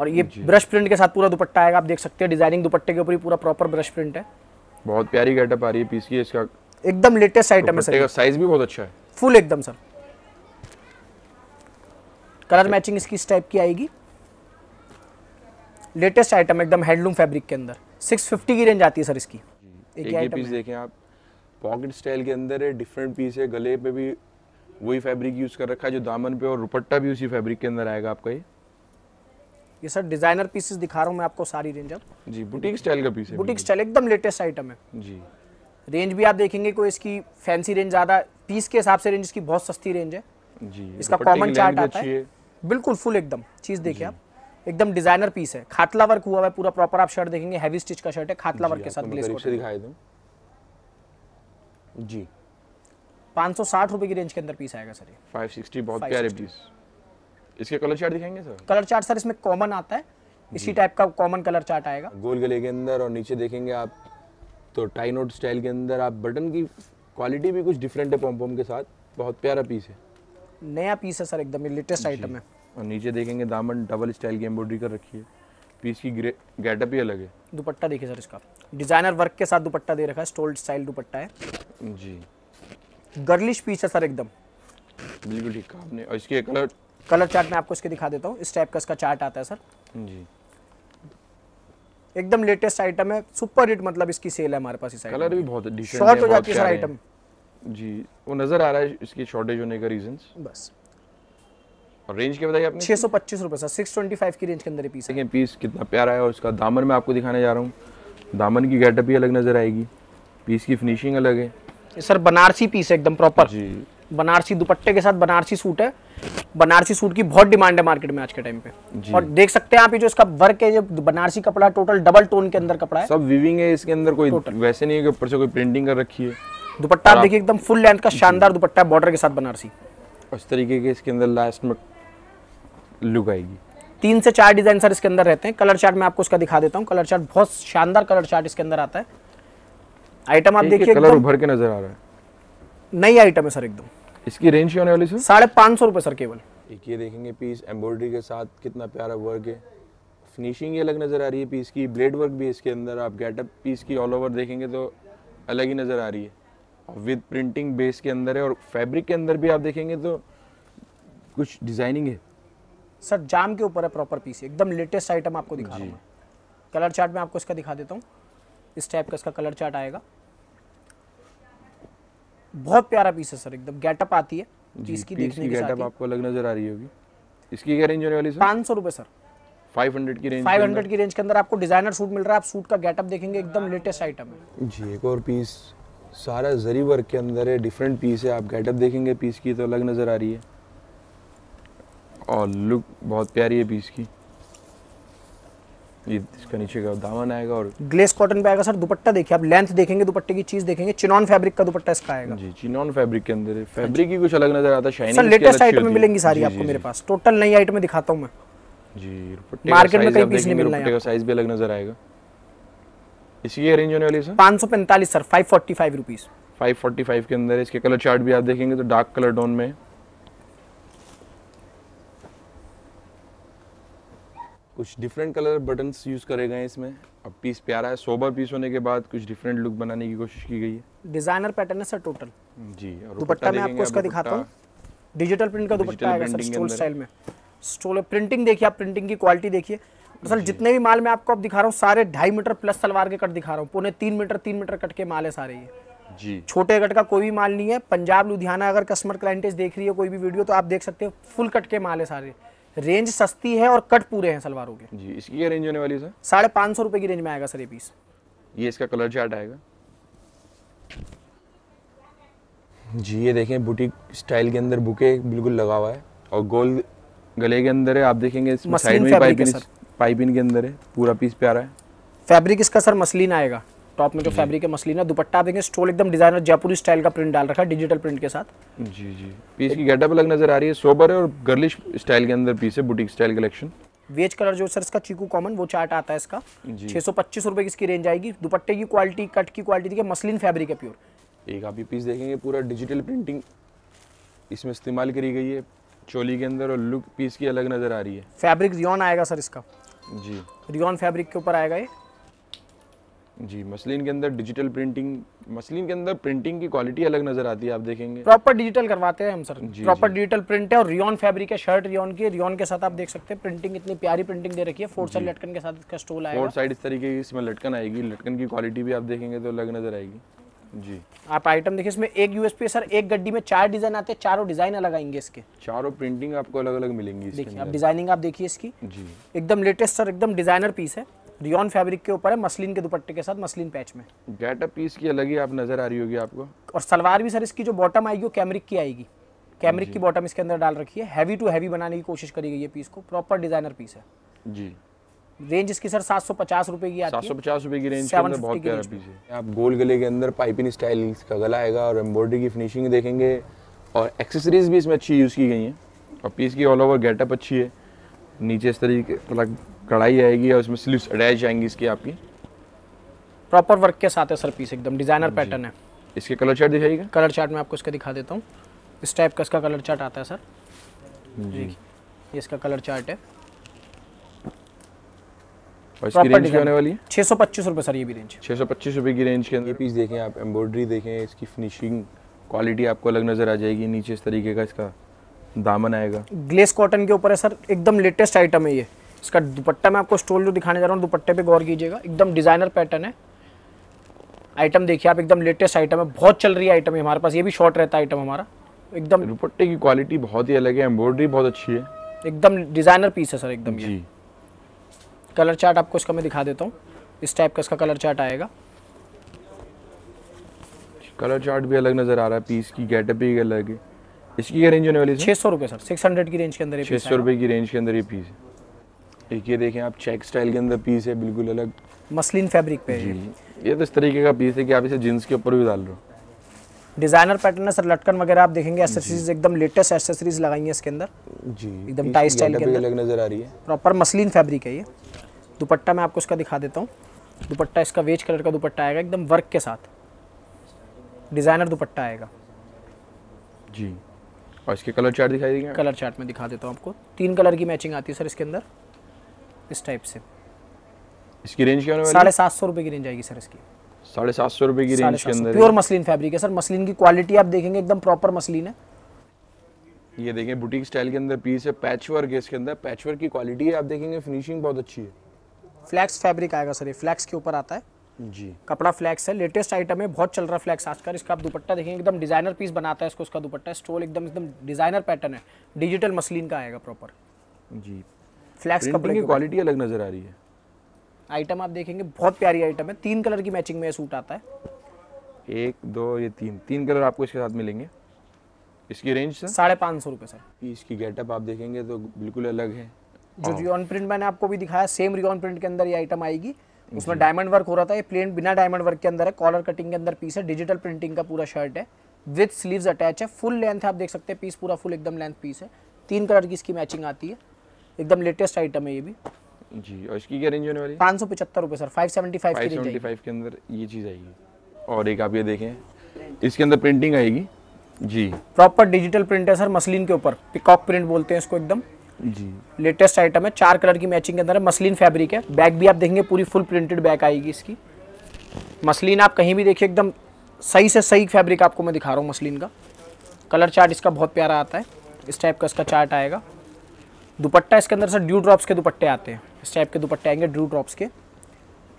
और ये ब्रश प्रिंट के साथ पूरा दुपट्टा आएगा, आप देख सकते हैं डिजाइनिंग दुपट्टे के ऊपर पूरा प्रॉपर ब्रश प्रिंट है। बहुत प्यारी गेटअप आ रही है पीस की, इसका एकदम लेटेस्ट आइटम है सर, इसका साइज भी बहुत अच्छा है फुल एकदम सर। कलर मैचिंग इसकी इस टाइप की आएगी, लेटेस्ट आइटम एकदम हैंडलूम फैब्रिक के अंदर, छह सौ पचास की रेंज आती है सर इसकी। एक ये पीस देखें आप, पॉकेट स्टाइल के अंदर है, डिफरेंट पीस है, गले पे भी वही फैब्रिक यूज कर रखा है जो दामन पे, और दुपट्टा भी उसी फैब्रिक के अंदर आएगा आपका। ये ये सर डिजाइनर पीसेस दिखा रहा हूँ मैं आपको, सारी रेंज अब जी बुटीक स्टाइल का पीस है, बुटीक स्टाइल एकदम लेटेस्ट आइटम है जी। रेंज भी आप देखेंगे कोई इसकी फैंसी रेंज ज्यादा, पीस के हिसाब से रेंज इसकी बहुत सस्ती रेंज है जी। इसका कॉमन चार्ट आता है बिल्कुल फुल एकदम, चीज देखिए आप एकदम डिजाइनर पीस है, खातला वर्क हुआ है पूरा प्रॉपर, आप शर्ट देखेंगे हैवी स्टिच का शर्ट है, खातला वर्क के साथ ग्लेस कोट दिखाई दूं जी। पाँच सौ साठ रुपए की रेंज के अंदर पीस आएगा सर, फाइव सिक्सटी बहुत प्यारे पीस। इसके कलर चार्ट दिखाएंगे सर? कलर चार्ट सर इसमें कॉमन आता है, इसी टाइप का कॉमन कलर चार्ट आएगा, गोल गले के अंदर, और नीचे देखेंगे आप तो टाई नोट स्टाइल के अंदर। आप बटन की क्वालिटी भी कुछ डिफरेंट है पॉम पॉम के साथ, बहुत प्यारा पीस है, नया पीस है सर एकदम, ये लेटेस्ट आइटम है। और नीचे देखेंगे दामन डबल स्टाइल की एम्ब्रॉयडरी कर रखी है, पीस की गेटअप ही अलग है। दुपट्टा देखिए सर, इसका डिजाइनर वर्क के साथ दुपट्टा दे रखा है, स्टोल स्टाइल दुपट्टा है जी, गर्लिश पीस है सर एकदम, बिल्कुल ठीक कहा आपने। और इसके कलर कलर चार्ट में आपको इसके दिखा देता हूँ, इस टाइप का इसका चार्ट आता है सर जी, एकदम लेटेस्ट आइटम है, सुपर हिट मतलब इसकी सेल है हमारे पास इस आइटम। कलर भी बहुत डिसेंट है, शॉर्ट हो जाती है सर आइटम जी, वो नजर आ रहा है इसकी शॉर्टेज होने का रीजंस बस। और रेंज क्या बताइए आपने? छह सौ पच्चीस रुपए सर, सिक्स ट्वेंटी फाइव की रेंज के अंदर पीस है। पीस कितना प्यारा है, और इसका दामन मैं आपको दिखाने जा रहा हूँ, दामन की गेटअप भी अलग नजर आएगी, पीस की फिनिशिंग अलग है सर, बनारसी पीस है एकदम प्रॉपर जी, बनारसी दुपट्टे के साथ बनारसी सूट है, बनारसी सूट की बहुत डिमांड है मार्केट में आज के टाइम पे। और देख सकते हैं आप ये जो इसका वर्क है, ये बनारसी कपड़ा टोटल डबल टोन के अंदर कपड़ा है, सब वीविंग है इसके अंदर, कोई वैसे नहीं है कि ऊपर से कोई प्रिंटिंग कर रखी है। दुपट्टा आप देखिए एकदम फुल लेंथ का शानदार दुपट्टा है, बॉर्डर के साथ बनारसी, उस तरीके के इसके अंदर लास्ट में लुक आएगी। तीन से चार डिजाइन सर इसके अंदर रहते हैं। कलर चार्ट में आपको इसका दिखा देता हूँ, कलर चार्ट बहुत शानदार कलर चार्ट इसके अंदर आता है। आइटम आप देखिए कलर उभर के नजर आ रहा है, नई आइटम है सर एकदम। इसकी रेंज क्या होने वाली है? साढ़े पाँच सौ रुपये सर केवल। एक ये देखेंगे पीस एम्ब्रॉयडरी के साथ, कितना प्यारा वर्क है, फिनिशिंग ये अलग नज़र आ रही है पीस की, ब्लेड वर्क भी इसके अंदर। आप गेटअप पीस की ऑल ओवर देखेंगे तो अलग ही नज़र आ रही है, और विद प्रिंटिंग बेस के अंदर है, और फैब्रिक के अंदर भी आप देखेंगे तो कुछ डिजाइनिंग है सर। जाम के ऊपर है प्रॉपर पीस, एकदम लेटेस्ट आइटम आपको दिखा रहा हूँ। कलर चार्ट में आपको इसका दिखा देता हूँ, इस टाइप का इसका कलर चार्ट आएगा, बहुत प्यारा पीस है सर एकदम। गेटअप आती है पीस की, देखने की गेटअप आपको अलग नजर आ रही होगी। इसकी क्या रेंज होने वाली है? पाँच सौ रुपये सर, फाइव हंड्रेड की रेंज, फाइव हंड्रेड की रेंज के अंदर आपको डिजाइनर सूट मिल रहा है। आप सूट का गेटअप देखेंगे एकदम लेटेस्ट आइटम है जी। एक और पीस सारा जरी वर्क के अंदर है, डिफरेंट पीस है। आप गेटअप देखेंगे पीस की तो अलग नजर आ रही है, और लुक बहुत प्यारी है पीस की। ये इसका नीचे का दामन आएगा और ग्लेस कॉटन पे आएगा सर। दुपट्टा देखिए आप, लेंथ देखेंगे दुपट्टे की, चीज देखेंगे, चिनॉन फैब्रिक का दुपट्टा इसका आएगा जी। चिनॉन फैब्रिक के अंदर है, फैब्रिक ही कुछ अलग नजर आता है, शाइनिंग सर। लेटेस्ट आइटम में मिलेंगी सारी जी, आपको जी, मेरे पास टोटल नई आइटम में दिखाता हूं मैं जी। दुपट्टे मार्केट में कहीं पीस नहीं मिलना है, दुपट्टे का साइज भी अलग नजर आएगा। इसकी रेंज होने वाली है सर पाँच सौ पैंतालीस सर, पाँच सौ पैंतालीस रुपीस, पाँच सौ पैंतालीस के अंदर। इसके कलर चार्ट भी आप देखेंगे तो डार्क कलर टोन में है, कुछ डिफरेंट कलर बटन्स यूज़ करे गए हैं इसमें। अब पीस प्यारा है, सोबर पीस होने के बाद कुछ डिफरेंट लुक बनाने की कोशिश की गई है। डिजाइनर पैटर्न है सर टोटल जी। और दुपट्टा मैं आपको इसका दिखाता हूँ, डिजिटल प्रिंट का दुपट्टा आएगा सर, स्टोल स्टाइल में। स्टोल प्रिंटिंग देखिए आप, प्रिंटिंग की क्वालिटी देखिए सर। जितने भी माल मैं आपको अब दिखा रहा हूँ सारे ढाई मीटर प्लस सलवार के कट दिखा रहा हूँ, पौने तीन मीटर तीन मीटर कट के माल है सारे ये। जी, छोटे कट का कोई भी माल नहीं है। पंजाब लुधियाना अगर कस्टमर क्लाइंटेज देख रही है कोई भी वीडियो तो आप देख सकते हो फुल कट के माल है सारे, रेंज सस्ती है और कट पूरे हैं सलवारों के जी। इसकी क्या रेंज होने वाली है सर? साढ़े पाँच सौ रुपये की रेंज में आएगा सर ये पीस। ये इसका कलर चार्ट आएगा जी, ये देखें बुटीक स्टाइल के अंदर बुके बिल्कुल लगा हुआ है और गोल गले के अंदर है। आप देखेंगे साइड में पाइपिंग पाइपिंग के अंदर है, पूरा पीस प्यारा है। फैब्रिक इसका सर मसलिन आएगा, टॉप में जो फैब्रिक है मसलिन है। दुपट्टा आप देखेंगे स्टोल एकदम डिजाइनर जयपुरी स्टाइल का प्रिंट डाल रखा है डिजिटल प्रिंट के साथ जी जी। पीस की गेटअप अलग नजर आ रही है, सोबर है और गर्लिश स्टाइल के अंदर पीस है, boutique style collection. Beige colour जो सर इसका चीकू कॉमन वो चार्ट आता है इसका छः सौ पच्चीस रुपये की इसकी रेंज आएगी। दुपट्टे की क्वालिटी कट की क्वालिटी मसलिन फैब्रिक है प्योर। एक आप ये पीस देखेंगे पूरा डिजिटल प्रिंटिंग इसमें इस्तेमाल करी गई है चोली के अंदर और लुक पीस की अलग नज़र आ रही है। फैब्रिक रियॉन आएगा सर इसका जी, रियॉन फैब्रिक के ऊपर आएगा ये जी। मसलिन के अंदर डिजिटल प्रिंटिंग, मसलिन के अंदर प्रिंटिंग की क्वालिटी अलग नज़र आती है। आप देखेंगे प्रॉपर डिजिटल करवाते हैं हम सर, प्रॉपर डिजिटल प्रिंट है और रियॉन फैब्रिक है। शर्ट रियॉन की, रियॉन के साथ आप देख सकते हैं प्रिंटिंग इतनी प्यारी प्रिंटिंग दे रखी है। फोर साइड लटकन के साथ इसका स्टोल आएगा, फोर साइड इस तरीके की इसमें लटकन आएगी। लटकन की क्वालिटी भी आप देखेंगे तो अलग नज़र आएगी जी। आप आइटम देखिए, इसमें एक यूएसपी सर, एक गड्डी में चार डिजाइन आते हैं, चारों डिजाइन अलग आएंगे इसके, चारों प्रिंटिंग आपको अलग अलग मिलेंगी। देखिए आप डिजाइनिंग आप देखिए इसकी जी, एकदम लेटेस्ट सर, एकदम डिजाइनर पीस है। रियॉन फैब्रिक के ऊपर है, मसलिन के दुपट्टे के साथ, मसलिन पैच में। गेटअप पीस की अलग ही आप नजर आ रही होगी आपको। और सलवार भी सर इसकी जो बॉटम आएगी वो कैमरिक की आएगी, कैमरिक की बॉटम इसके अंदर डाल रखी है। हैवी टू हैवी बनाने की कोशिश करी गई है पीस को, प्रॉपर डिजाइनर पीस है जी। रेंज इसकी सर सात सौ पचास रुपए की आती है, सात सौ पचास रुपए की रेंज के अंदर बहुत प्यारा पीस है। आप गोल गले के अंदर पाइपिंग स्टाइल का गला आएगा और एम्ब्रॉयडरी की फिनिशिंग देखेंगे और एक्सेसरीज भी इसमें अच्छी यूज़ की गई हैं और पीस की ऑल ओवर गेटअप अच्छी है। नीचे इस तरीके अलग कढ़ाई आएगी और इसमें स्लीव्स अटैच आएंगी इसकी, आपकी प्रॉपर वर्क के साथ है सर पीस, एकदम डिजाइनर पैटर्न है। इसके कलर चार्ट दिखाइएगा। कलर चार्ट में आपको इसका दिखा देता हूँ, इस टाइप का इसका कलर चार्ट आता है सर जी। इसका कलर चार्ट है और इसकी रेंज क्या होने वाली है? छः सौ पच्चीस रुपये सर ये भी रेंज, छः सौ पच्चीस रुपये की रेंज के अंदर। ये पीस देखें आप, एम्ब्रॉयडरी देखें, इसकी फिनिशिंग क्वालिटी आपको अलग नज़र आ जाएगी। नीचे इस तरीके का इसका दामन आएगा, ग्लेस कॉटन के ऊपर है सर, एकदम लेटेस्ट आइटम है ये। इसका दुपट्टा मैं आपको स्टोल जो दिखाने जा रहा हूँ दुपट्टे पर गौर कीजिएगा, एकदम डिज़ाइनर पैटर्न है। आइटम देखिए आप, एकदम लेटेस्ट आइटम है, बहुत चल रही आइटम है हमारे पास, ये भी शॉर्ट रहता है आइटम हमारा। एकदम दुपट्टे की क्वालिटी बहुत ही अलग है, एम्ब्रॉयडरी बहुत अच्छी है, एकदम डिज़ाइनर पीस है सर एकदम जी। कलर चार्ट आपको इसका मैं दिखा देता हूँ, इस टाइप का इसका कलर चार्ट आएगा। कलर चार्ट भी अलग नज़र आ रहा है, पीस की गेटअप भी अलग है। इसकी क्या रेंज होने वाली है? छः सौ रुपये सर, सिक्स हंड्रेड की रेंज के अंदर, छः सौ रुपये की रेंज के अंदर ये पीस है। एक ये देखें आप, चेक स्टाइल के अंदर पीस है, बिल्कुल अलग मसलिन फैब्रिक पे है ये। तो इस तरीके का पीस है कि आप इसे जींस के ऊपर भी डाल रहे हो, डिज़ाइनर पैटर्न है सर। लटकन वगैरह आप देखेंगे, एक्सेसरीज एकदम लेटेस्ट एक्सेसरीज लगाई है इसके अंदर जी, एकदम टाई स्टाइल के अलग नज़र आ रही है, प्रॉपर मसलिन फैब्रिक है ये। दुपट्टा मैं आपको इसका दिखा देता हूँ, दुपट्टा इसका वेज कलर का दुपट्टा आएगा, एकदम वर्क के साथ डिज़ाइनर दुपट्टा आएगा जी। और इसके कलर चार्ट दिखाई देंगे? कलर चार्ट में दिखा देता हूँ आपको, तीन कलर की मैचिंग आती है सर इसके अंदर, इस टाइप से। इसकी रेंज क्या होने वाली है? साढ़े सात सौ रुपये की रेंज आएगी सर इसकी, साढ़े सात सौ रुपये की रेंज के अंदर। प्योर मसलिन फैब्रिक है सर, मसलिन की क्वालिटी आप देखेंगे एकदम प्रॉपर मसलिन है। ये देखें बुटीक स्टाइल के अंदर पीस है, पैचवर्क है इसके अंदर, पैचवर्क की क्वालिटी आप देखेंगे, फिनिशिंग बहुत अच्छी है। फ्लैक्स फैब्रिक आएगा सर, ये फ्लैक्स के ऊपर आता है जी, कपड़ा फ्लैक्स है, लेटेस्ट आइटम है, बहुत चल रहा है फ्लैक्स आजकल। इसका आप दुपट्टा देखेंगे एकदम डिजाइनर पीस बनाता है इसको, उसका दुपट्टा स्टोल एकदम एकदम डिजाइनर पैटर्न है, डिजिटल मसलिन का आएगा प्रॉपर जी। फ्लैक्स कपड़े की क्वालिटी अलग नजर आ रही है। आइटम आप देखेंगे बहुत प्यारी आइटम है, तीन कलर की मैचिंग में सूट आता है, एक दो ये तीन, तीन कलर आपको इसके साथ मिलेंगे। इसकी रेंज सर साढ़े पाँच सौ रुपये सर। इसकी गेटअप आप देखेंगे तो बिल्कुल अलग है, जो रियॉन प्रिंट मैंने आपको भी दिखाया सेम रियॉन प्रिंट के अंदर ये आइटम आएगी। उसमें डायमंड वर्क हो रहा था, ये प्लेन बिना डायमंड वर्क के अंदर है, कॉलर कटिंग के अंदर पीस है, डिजिटल प्रिंटिंग का पूरा शर्ट है, विद स्लीव्स अटैच है, फुल लेंथ है, आप देख सकते हैं पीस पूरा फुल एकदम लेंथ पीस है। तीन कलर की इसकी मैचिंग आती है, एकदम लेटेस्ट आइटम है ये भी जी। और इसकी क्या रेंज होने वाली है? पाँच सौ पचहत्तर रुपये sir, five seventy five five seventy five के अंदर ये चीज़ आएगी। और एक आप ये देखें, इसके अंदर प्रिंटिंग आएगी जी, प्रॉपर डिजिटल प्रिंट है सर, मसलिन के ऊपर पिकॉक प्रिंट बोलते हैं इसको एकदम जी। लेटेस्ट आइटम है, चार कलर की मैचिंग के अंदर है, मसलिन फैब्रिक है। बैग भी आप देखेंगे पूरी फुल प्रिंटेड बैग आएगी इसकी, मसलिन आप कहीं भी देखिए एकदम सही से सही फैब्रिक आपको मैं दिखा रहा हूँ मसलिन का। कलर चार्ट इसका बहुत प्यारा आता है, इस टाइप का इसका चार्ट आएगा। दुपट्टा इसके अंदर सर ड्यू ड्रॉप्स के दुपट्टे आते हैं, इस टाइप के दुपट्टे आएंगे ड्यू ड्रॉप्स के,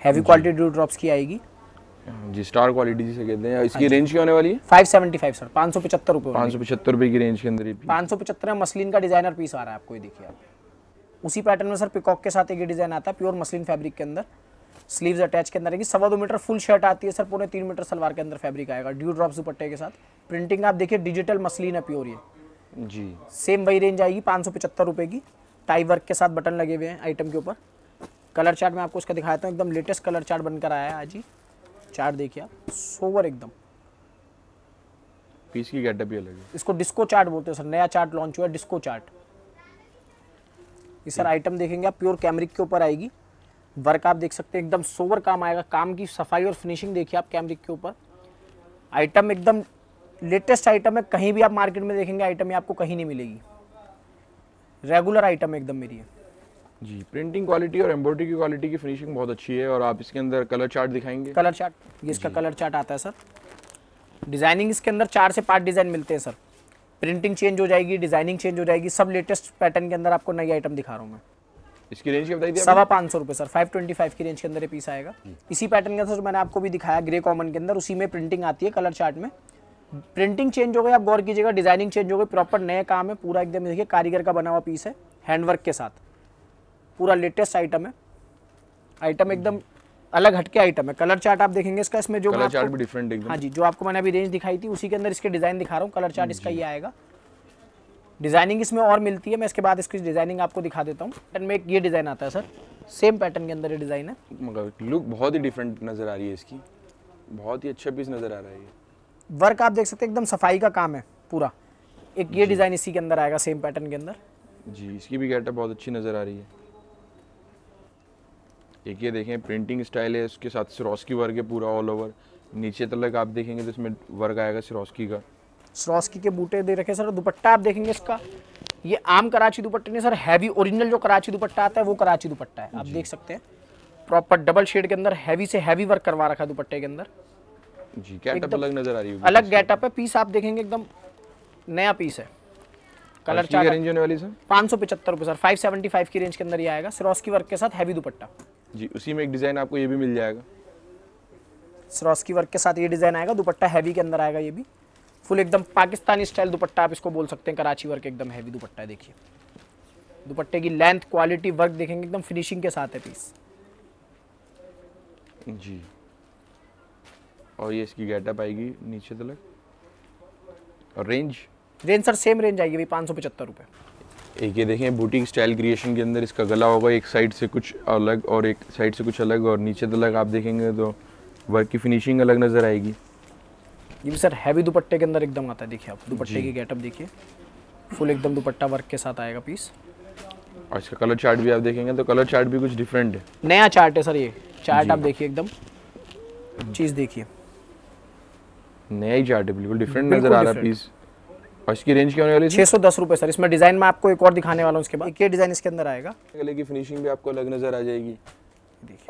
हैवी क्वालिटी ड्यू ड्रॉप्स की आएगी। जी स्टार क्वालिटी जिसे कहते हैं। इसकी रेंज क्या होने वाली है? फाइव सेवेंटी फाइव सर, पाँच सौ पचहत्तर रुपये पाँच सौ पचहत्तर रुपये की रेंज के अंदर। पाँच सौ पचहत्तर में मसलिन का डिजाइनर पीस आ रहा है आपको, ये देखिए आप। उसी पैटर्न में सर पिकॉक के साथ एक डिजाइन आता है प्योर मसलिन फैब्रिक के अंदर, स्लीव्स अटैच के अंदर रहेगी। सवा दो मीटर फुल शर्ट आती है सर, पूरे तीन मीटर सलवार के अंदर फैब्रिक आएगा, ड्यू ड्रॉप दुपट्टे के साथ। प्रिंटिंग आप देखिए डिजिटल मसलिन है प्योर ये जी। सेम वही रेंज आएगी पाँच सौ पचहत्तर रुपये की। टाई वर्क के साथ बटन लगे हुए हैं आइटम के ऊपर। कलर चार्ट में आपको उसका दिखाता हूँ, एकदम लेटेस्ट कलर चार्ट बनकर आया है आज ही। चार्ट देखिए आप, सोवर एकदम। पीस की गेटअप ही अलग है। इसको डिस्को चार्ट बोलते हैं सर, नया चार्ट लॉन्च हुआ है डिस्को चार्ट। ये सर आइटम देखेंगे आप, प्योर कैमरिक के ऊपर आएगी। वर्क आप देख सकते हैं, एकदम सोवर काम आएगा। काम की सफाई और फिनिशिंग देखिए आप कैमरिक के ऊपर। आइटम एकदम लेटेस्ट आइटम है, कहीं भी आप मार्केट में देखेंगे आइटम ये आपको कहीं नहीं मिलेगी, रेगुलर आइटम एकदम मेरी है जी। प्रिंटिंग क्वालिटी और एम्ब्रॉयडरी की क्वालिटी की फिनिशिंग बहुत अच्छी है। और आप इसके अंदर कलर चार्ट दिखाएंगे? कलर चार्ट, ये इसका कलर चार्ट आता है सर। डिजाइनिंग इसके अंदर चार से पांच डिजाइन मिलते हैं सर, प्रिंटिंग चेंज हो जाएगी, डिजाइनिंग चेंज हो जाएगी, सब लेटेस्ट पैटर्न के अंदर आपको नई आइटम दिखा रहा हूँ मैं। इसकी रेंज क्या बताई थी? सवा पाँच सौ रुपये सर, फाइव ट्वेंटी फाइव की रेंज के अंदर पीस आएगा। इसी पैटर्न के अंदर मैंने आपको भी दिखाया ग्रे कॉमन के अंदर, उसी में प्रिंटिंग आती है कलर चार्ट में। प्रिंटिंग चेंज हो गई आप गौर कीजिएगा, डिजाइनिंग चेंज हो गई, प्रॉपर नया काम है पूरा एकदम। देखिए कारीगर का बना हुआ पीस है, हैंडवर्क के साथ, पूरा लेटेस्ट आइटम है। आइटम एकदम अलग हटके आइटम है। कलर चार्ट आप देखेंगे इसका, इसमें जो कलर चार्ट भी डिफरेंट एकदम। हाँ जी, जो आपको मैंने अभी रेंज दिखाई थी उसी के अंदर इसके डिजाइन दिखा रहा हूँ। कलर चार्ट इसका ये आएगा, डिजाइनिंग इसमें और मिलती है। मैं इसके बाद इसकी डिजाइनिंग आपको दिखा देता हूँ। पैटर्न में एक ये डिजाइन आता है सर, सेम पैटर्न के अंदर ये डिजाइन है, मगर लुक बहुत ही डिफरेंट नजर आ रही है इसकी, बहुत ही अच्छा पीस नजर आ रहा है। वर्क आप देख सकते हैं, एकदम सफाई का काम है पूरा। एक ये डिजाइन इसी के अंदर आएगा सेम पैटर्न के अंदर जी। इसकी भी गेटअप बहुत अच्छी नजर आ रही है। एक ये देखें प्रिंटिंग स्टाइल है, उसके साथ सिरोस्की वर्क है पूरा ऑल ओवर। नीचे तलक आप देखेंगे तो इसमें वर्क आएगा सिरोस्की का, सिरोस्की के बूटे दे रखे सर। दुपट्टा आप देखेंगे इसका, ये आम कराची दुपट्टे नहीं सर, हैवी ओरिजिनल जो कराची दुपट्टा आता है वो कराची दुपट्टा है। आप देख सकते हैं प्रॉपर डबल शेड के अंदर हैवी से हैवी वर्क करवा रखा है दुपट्टे के अंदर जी। गेटअप अलग नजर आ रही है, अलग गेटअप है। पीस आप देखेंगे एकदम नया पीस है। कलर चार्ट रेंज होने वाली सर पाँच सौ पचहत्तर रुपये सर, फाइव सेवेंटी फाइव की रेंज के अंदर ये आएगा, सिरोस्की वर्क के साथ हैवी दुपट्टा जी। उसी में एक डिजाइन आपको ये भी मिल जाएगा, सिरोस्की वर्क के साथ ये डिजाइन आएगा, दुपट्टा हैवी के अंदर आएगा। ये भी फुल एकदम पाकिस्तानी स्टाइल दुपट्टा आप इसको बोल सकते हैं, कराची वर्क एकदम हैवी दुपट्टा है। देखिए दुपट्टे की लेंथ, क्वालिटी, वर्क देखेंगे एकदम फिनिशिंग के साथ है पीस जी। और ये इसकी गेटअप आएगी नीचे तलक। और range range sir same range आएगी भाई, पाँच सौ पचहत्तर रुपये। एक ये देखें बुटीक स्टाइल क्रिएशन के अंदर इसका गला होगा, एक साइड से कुछ अलग और एक साइड से कुछ अलग। और नीचे तलक आप देखेंगे तो वर्क की फिनिशिंग अलग नज़र आएगी। ये भी सर हैवी दुपट्टे के अंदर एकदम आता है। देखिए आप दुपट्टे की गेटअप देखिए, फुल एकदम दुपट्टा वर्क के साथ आएगा पीस। और इसका कलर चार्ट भी आप देखेंगे तो कलर चार्ट भी कुछ डिफरेंट है, नया चार्ट है सर। ये चार्ट आप देखिए एकदम, चीज़ देखिए नया ही चार्ट है, बिल्कुल डिफरेंट नजर आ रहा है पीस। और इसकी रेंज क्या होने वाली है? छः सौ दस रुपये सर। इसमें डिजाइन में आपको एक और दिखाने वाला हूँ उसके बाद। एक ये डिजाइन इसके अंदर आएगा, गले की फिनिशिंग भी आपको अलग नजर आ जाएगी।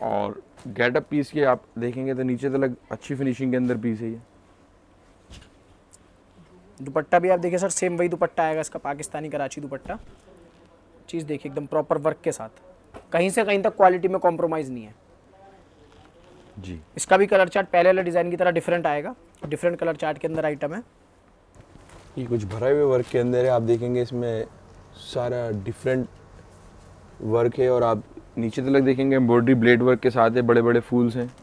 और गेटअप पीस के आप देखेंगे तो नीचे तक अच्छी फिनिशिंग के अंदर पीस है ये। दुपट्टा भी आप देखिए सर, सेम वही दुपट्टा आएगा इसका, पाकिस्तानी कराची दुपट्टा। चीज़ देखिए एकदम प्रॉपर वर्क के साथ, कहीं से कहीं तक क्वालिटी में कॉम्प्रोमाइज़ नहीं है जी। इसका भी कलर चार्ट पहले वाले डिजाइन की तरह डिफरेंट आएगा, डिफरेंट कलर चार्ट के अंदर आइटम है। ये कुछ भरा हुए वर्क के अंदर है, आप देखेंगे इसमें सारा डिफरेंट वर्क है। और आप नीचे तक देखेंगे एम्ब्रॉयडरी ब्लेड वर्क के साथ है, बड़े बड़े फूल्स हैं